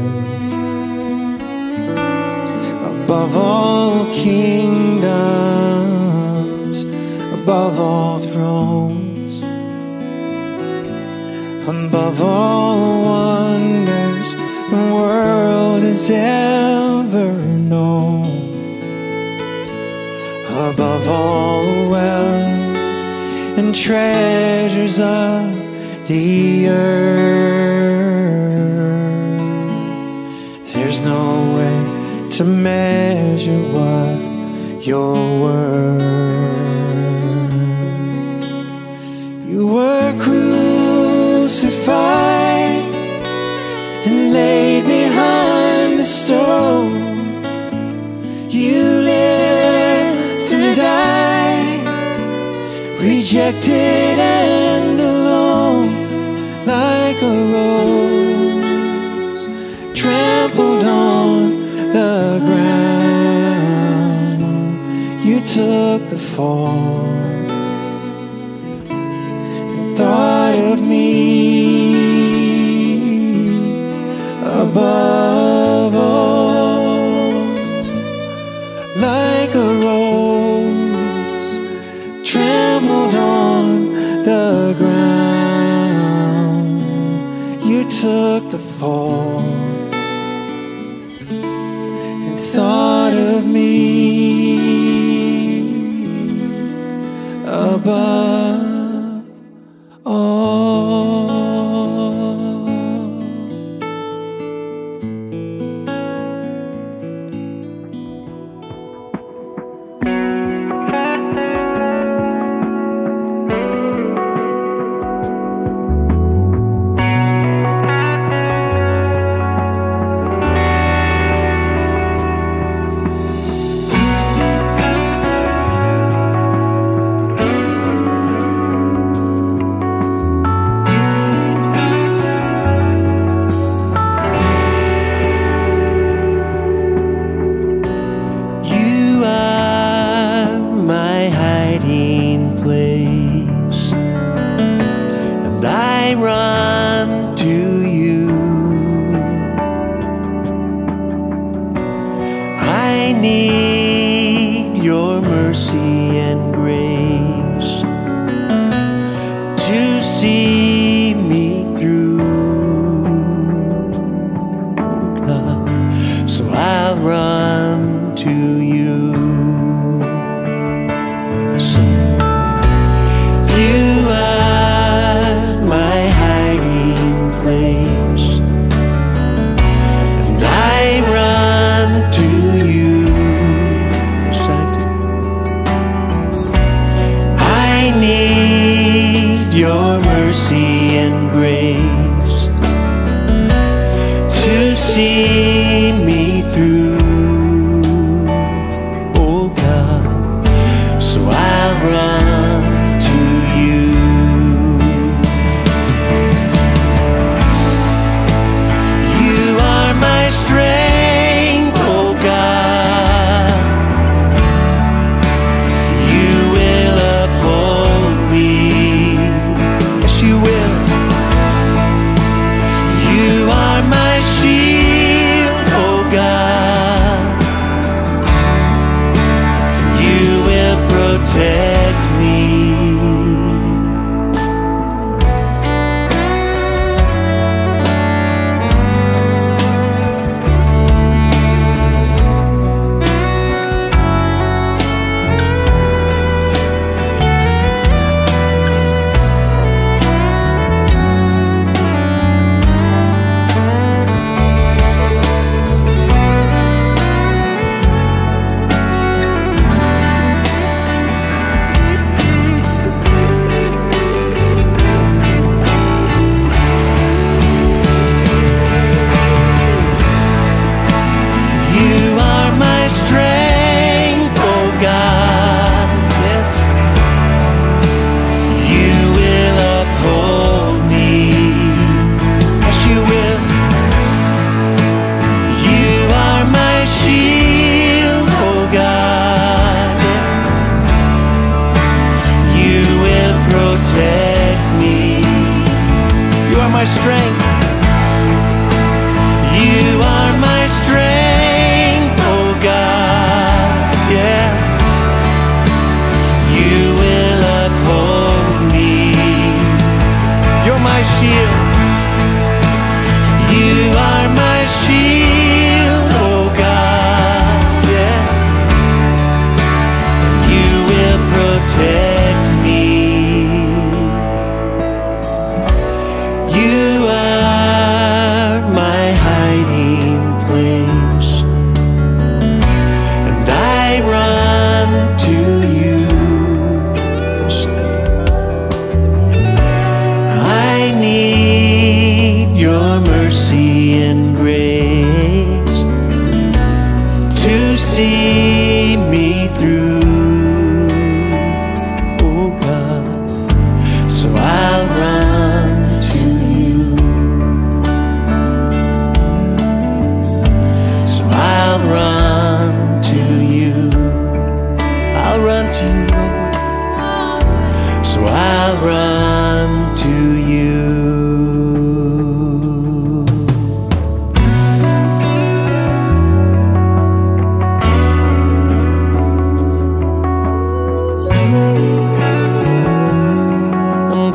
above all kingdoms, above all thrones, above all wonders the world has ever known, above all wealth and treasures of the earth. There's no way to measure what you're worth. You were crucified and laid behind the stone. You lived and died, rejected and alone, like a rose trampled on the ground. You took the fall and thought of me above all, like a rose trampled on the ground. You took the fall and thought of me above all.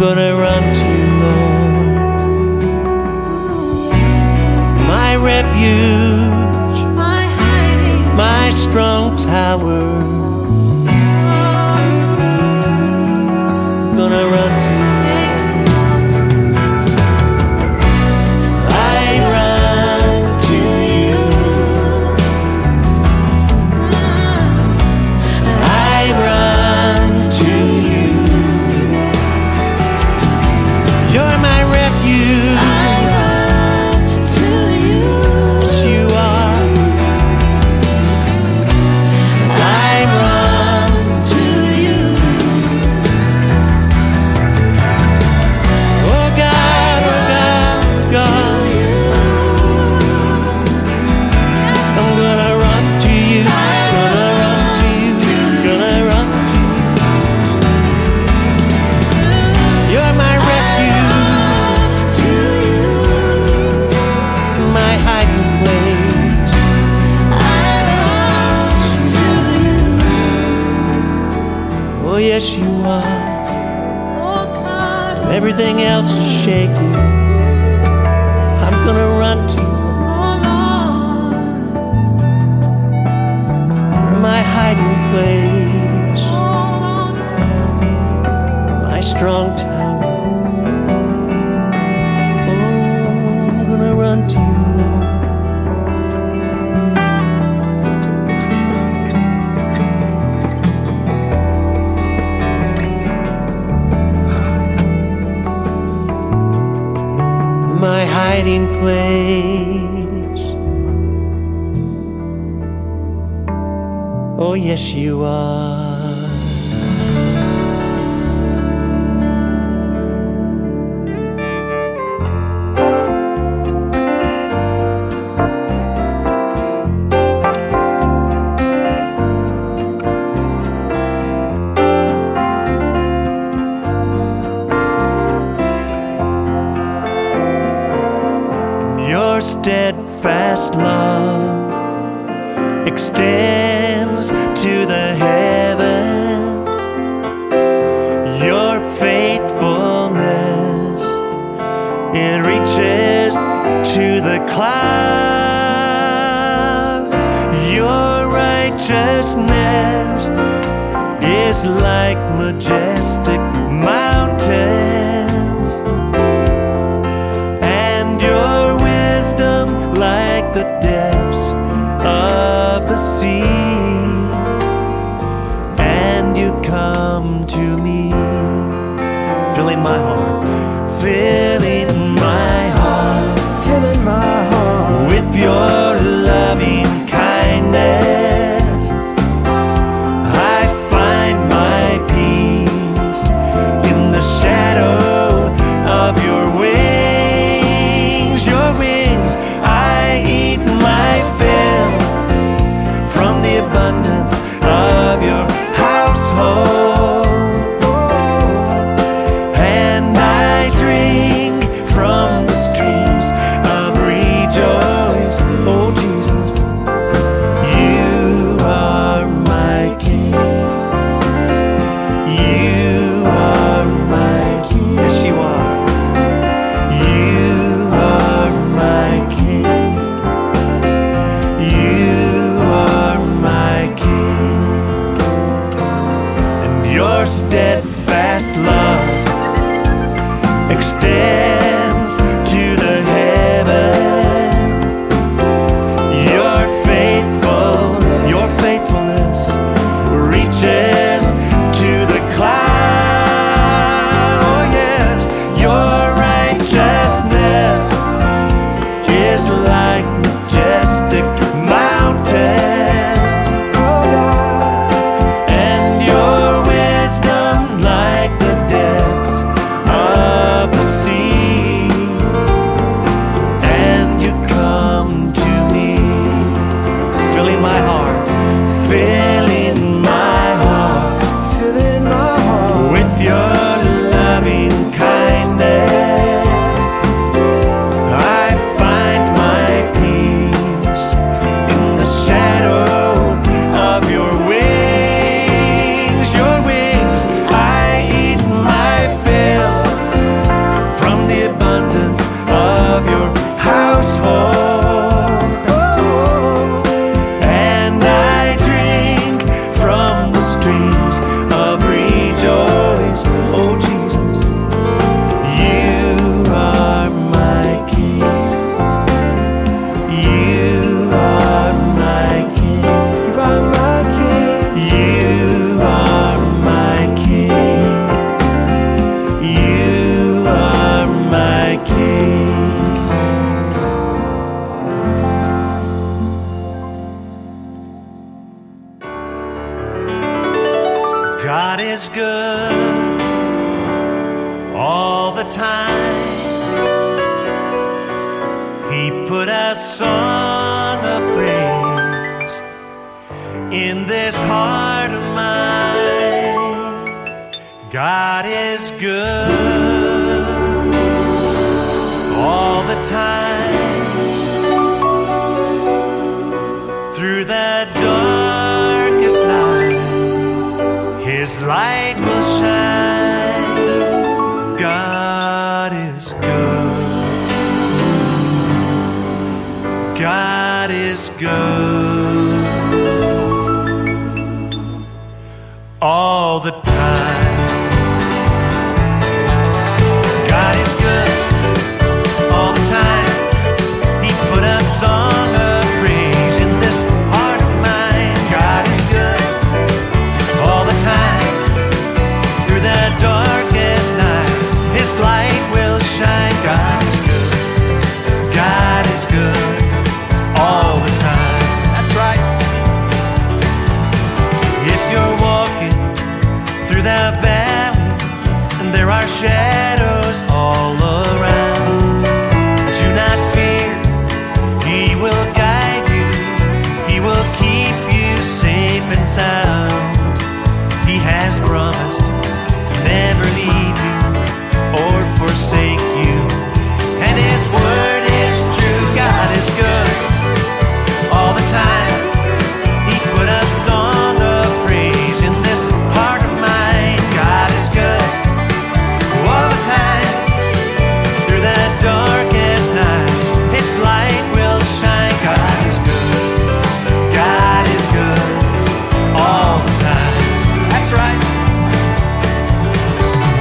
gonna run too low. My refuge, my hiding, my strong tower. Gonna run too low. Yes, you are. Oh, God, everything else is shaking. I'm gonna run to you, my hiding place, my strong tower. Oh, I'm gonna run to you. My hiding place. Oh, yes, you are. Your steadfast love extends to the heavens. Your faithfulness, it reaches to the clouds. Your righteousness is like majestic mountains, and your the depths of the sea, and you come to me, filling my heart, filling my heart, filling my heart with your loving kindness. I find my peace in the shadow God is good all the time. He put a song of praise in this heart of mine. God is good all the time. Through the darkest night, His light will shine. God is good all the time. God is good all the time. He put a song of praise in this heart of mine. God is good all the time. Through the darkest night, His light will shine. God is good. God is good all the time. That's right. If you're walking through the valley and there are shadows all around, do not fear. He will guide you. He will keep you safe and sound. He has promised to never leave you or forsake you. And His word is true. God is good all the time. He put a song of praise in this heart of mine. God is good all the time. Through the darkest night, His light will shine. God is good. God is good all the time. That's right.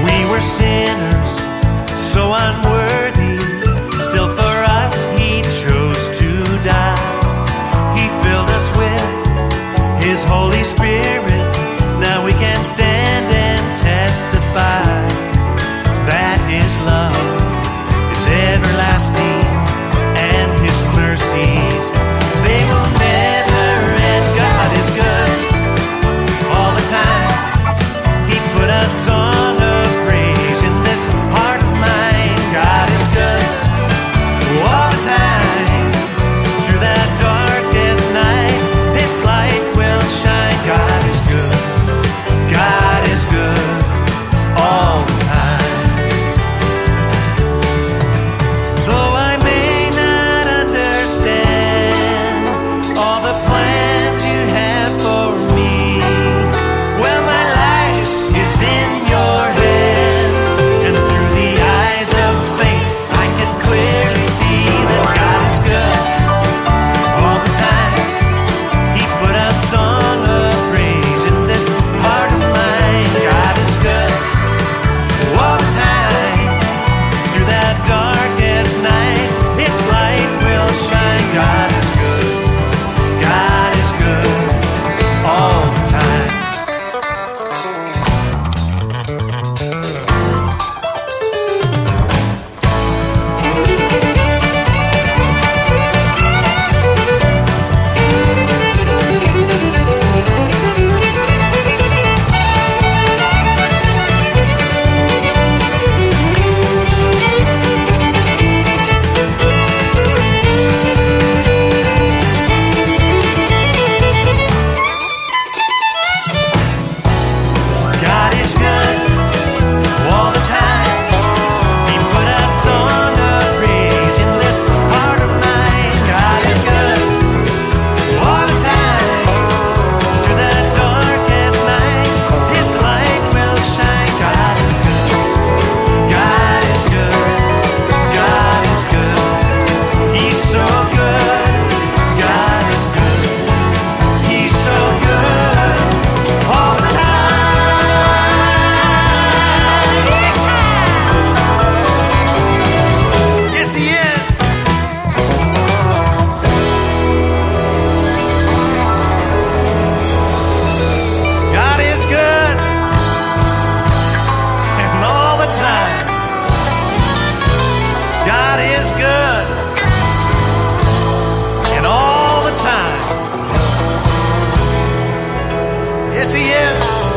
We were sinners, so unworthy. Still for us He chose to die. His Holy Spirit, now we can stand and testify that His love is everlasting and His mercies, they will never end. God is good all the time. He put a song of praise in this heart of mine. God is good all the time. Through that darkest night, His light shine. God is good. God is good all the time. Though I may not understand all the plans You have for me, well, my life is in Your hands, and through the eyes of faith I can clearly see that God is good all the time. He put a song Yes, He is.